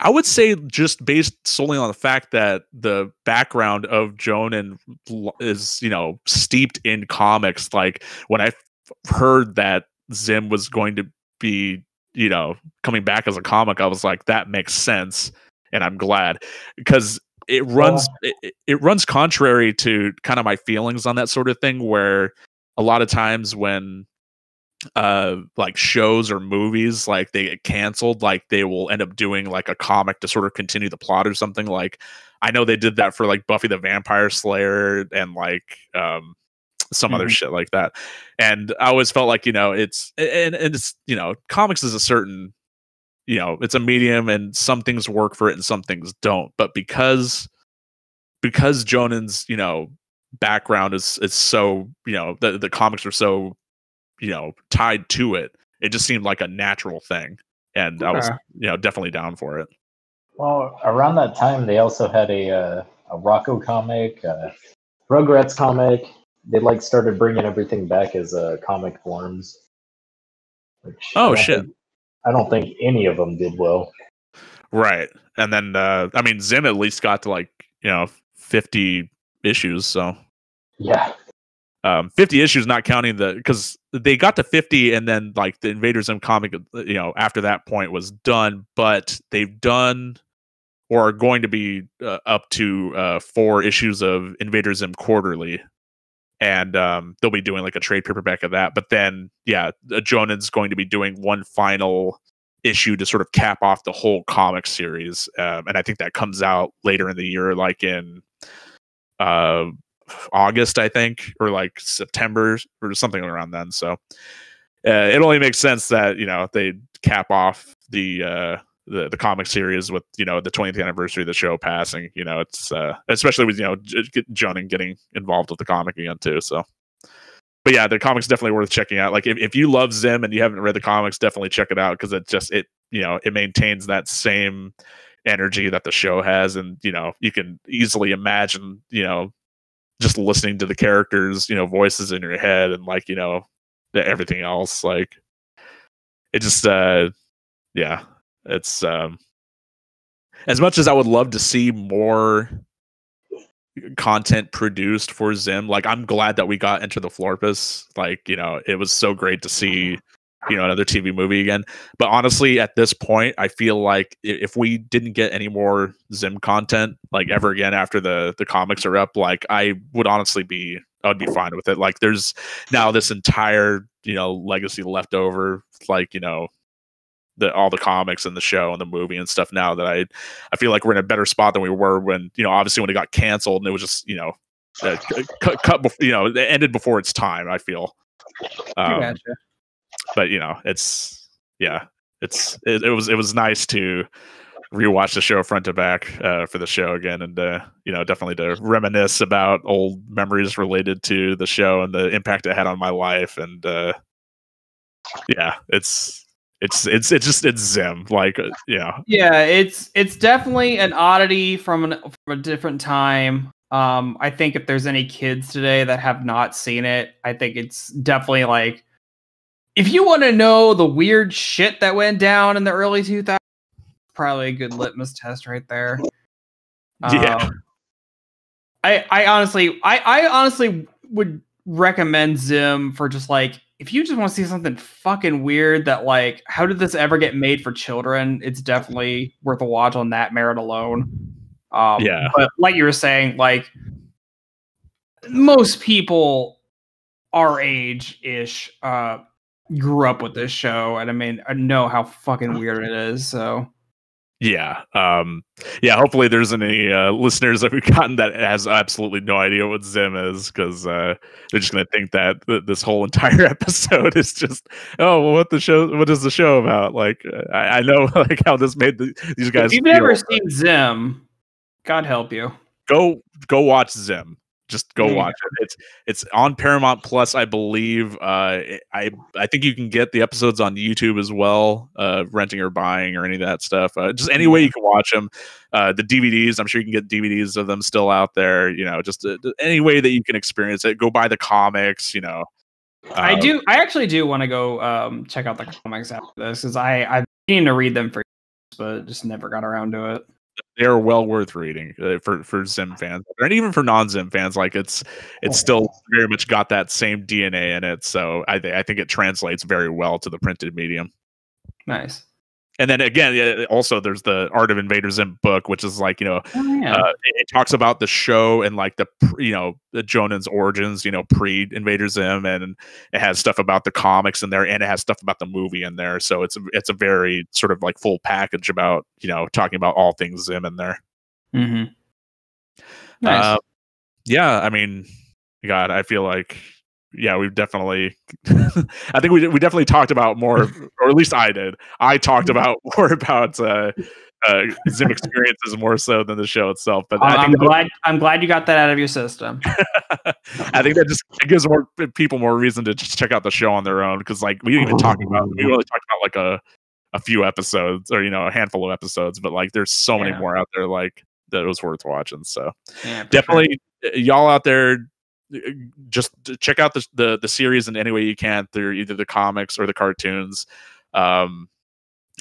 I would say just based solely on the fact that the background of Jhonen is, you know, steeped in comics. Like when I heard that Zim was going to be, you know, coming back as a comic, I was like, that makes sense, and I'm glad, because it runs oh. it, it runs contrary to kind of my feelings on that sort of thing, where a lot of times when uh like shows or movies like they get canceled, like they will end up doing like a comic to sort of continue the plot or something. Like I know they did that for like Buffy the Vampire Slayer and like um some mm-hmm. other shit like that, and I always felt like, you know, it's and, and it's you know comics is a certain, you know, it's a medium, and some things work for it and some things don't, but because because Jonan's you know background is it's so you know the, the comics are so you know, tied to it, it just seemed like a natural thing. And okay. I was, you know, definitely down for it. Well, around that time, they also had a, uh, a Rocko comic, a Rugrats comic, they like started bringing everything back as uh, comic forms. Which oh I shit! Think, I don't think any of them did well. Right, and then uh, I mean, Zim at least got to like you know fifty issues. So yeah, um, fifty issues, not counting the because they got to fifty, and then like the Invader Zim comic, you know, after that point was done. But they've done. Or are going to be uh, up to uh, four issues of Invader Zim quarterly, and um, they'll be doing like a trade paperback of that. But then, yeah, Jonen's going to be doing one final issue to sort of cap off the whole comic series, um, and I think that comes out later in the year, like in uh, August, I think, or like September or something around then. So uh, it only makes sense that you know they cap off the. Uh, The, the comic series with you know the twentieth anniversary of the show passing, you know it's uh, especially with you know Jhonen getting involved with the comic again too. So, but yeah, the comic's definitely worth checking out. Like if, if you love Zim and you haven't read the comics, definitely check it out because it just it you know it maintains that same energy that the show has, and you know you can easily imagine you know just listening to the characters you know voices in your head and like you know everything else like it just uh yeah. It's um, as much as I would love to see more content produced for Zim. Like I'm glad that we got Enter the Florpus. Like you know, it was so great to see you know another T V movie again. But honestly, at this point, I feel like if we didn't get any more Zim content like ever again after the the comics are up, like I would honestly be I'd be fine with it. Like there's now this entire you know legacy left over. Like you know. The, all the comics and the show and the movie and stuff now that I I feel like we're in a better spot than we were when you know obviously when it got canceled and it was just you know uh, cut, cut before, you know it ended before its time I feel um, gotcha. But you know it's yeah it's it, it was it was nice to rewatch the show front to back uh, for the show again and uh, you know definitely to reminisce about old memories related to the show and the impact it had on my life and uh, yeah it's It's it's it's just it's Zim like yeah yeah it's it's definitely an oddity from, an, from a different time. Um, I think if there's any kids today that have not seen it, I think it's definitely like if you want to know the weird shit that went down in the early two thousands, probably a good litmus test right there. Um, yeah, I I honestly I I honestly would recommend Zim for just like. If you just want to see something fucking weird that like, how did this ever get made for children? It's definitely worth a watch on that merit alone. Um, yeah. But like you were saying, like most people our age ish uh, grew up with this show. And I mean, I know how fucking weird it is. So yeah. Um, yeah. Hopefully there's any uh, listeners that we've gotten that has absolutely no idea what Zim is because uh, they're just going to think that th this whole entire episode is just, oh, well, what the show, what is the show about? Like, I, I know like how this made the, these guys. If you've never seen Zim, God help you. Go, go watch Zim. Just go watch it. It's it's on Paramount Plus, I believe. Uh, I I think you can get the episodes on YouTube as well, uh, renting or buying or any of that stuff. Uh, just any way you can watch them. Uh, the D V Ds, I'm sure you can get D V Ds of them still out there. You know, just uh, any way that you can experience it. Go buy the comics. You know, um, I do. I actually do want to go um, check out the comics after this because I I've been needing to read them for years, but just never got around to it. They're well worth reading uh, for for Zim fans and even for non-Zim fans. Like it's it's still very much got that same D N A in it, so I th I think it translates very well to the printed medium. Nice. And then again, also there's the Art of Invader Zim book, which is like you know oh, yeah. uh, it, it talks about the show and like the you know the Jonen's origins, you know pre Invader Zim, and it has stuff about the comics in there, and it has stuff about the movie in there. So it's it's a very sort of like full package about you know talking about all things Zim in there. Mm-hmm. Nice. Uh, yeah, I mean, God, I feel like. Yeah, we've definitely. I think we we definitely talked about more, or at least I did. I talked about more about uh, uh, Zim experiences more so than the show itself. But uh, I think I'm glad was, I'm glad you got that out of your system. I think that just it gives more people more reason to just check out the show on their own because like we didn't even talk about we only talked about like a a few episodes or you know a handful of episodes, but like there's so yeah. many more out there like that it was worth watching. So yeah, definitely, sure. Y'all out there. just check out the, the the series in any way you can through either the comics or the cartoons. Um,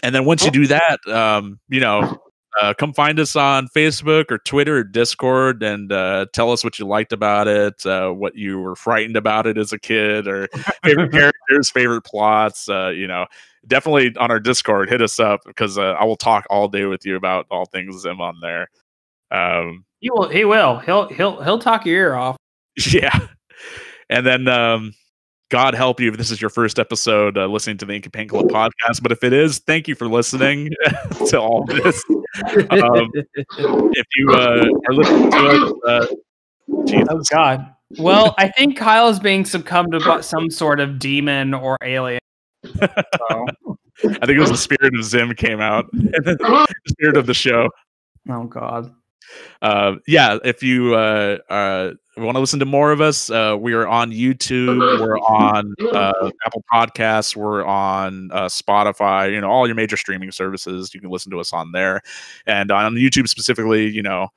and then once you do that, um, you know, uh, come find us on Facebook or Twitter or Discord, and uh, tell us what you liked about it, uh, what you were frightened about it as a kid, or favorite characters, favorite plots. Uh, you know, definitely on our Discord, hit us up, because uh, I will talk all day with you about all things Zim on there. Um, he will. He will. He'll he'll he'll talk your ear off. Yeah, and then um, God help you if this is your first episode uh, listening to the Ink and Paint Club podcast. But if it is, thank you for listening to all this. Um, if you uh, are listening to us, uh, Jesus. Oh God. Well, I think Kyle is being succumbed to some sort of demon or alien. So. I think it was the spirit of Zim came out, and then the spirit of the show. Oh God. Uh, yeah, if you uh, uh, want to listen to more of us, uh, we are on YouTube, we're on uh, Apple Podcasts, we're on uh, Spotify, you know, all your major streaming services. You can listen to us on there. And on YouTube specifically, you know,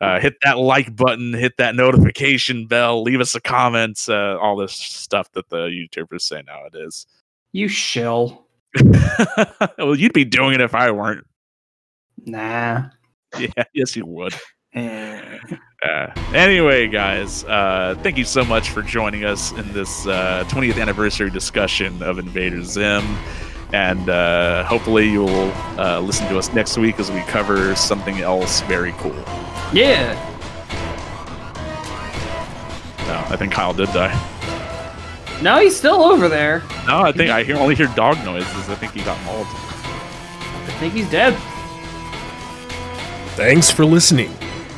uh, hit that like button, hit that notification bell, leave us a comment, uh, all this stuff that the YouTubers say nowadays. You shill. Well, you'd be doing it if I weren't. Nah. Yeah, yes, you would. Uh, anyway, guys, uh, thank you so much for joining us in this uh, twentieth anniversary discussion of Invader Zim. And uh, hopefully you'll uh, listen to us next week as we cover something else very cool. Yeah. No, I think Kyle did die. No, he's still over there. No, I think I hear, only hear dog noises. I think he got mauled. I think he's dead. Thanks for listening.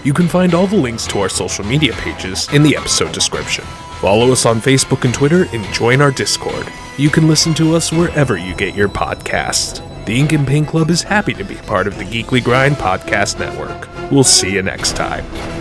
You can find all the links to our social media pages in the episode description. Follow us on Facebook and Twitter, and join our Discord. You can listen to us wherever you get your podcasts. The Ink and Paint Club is happy to be part of the Geekly Grind Podcast Network. We'll see you next time.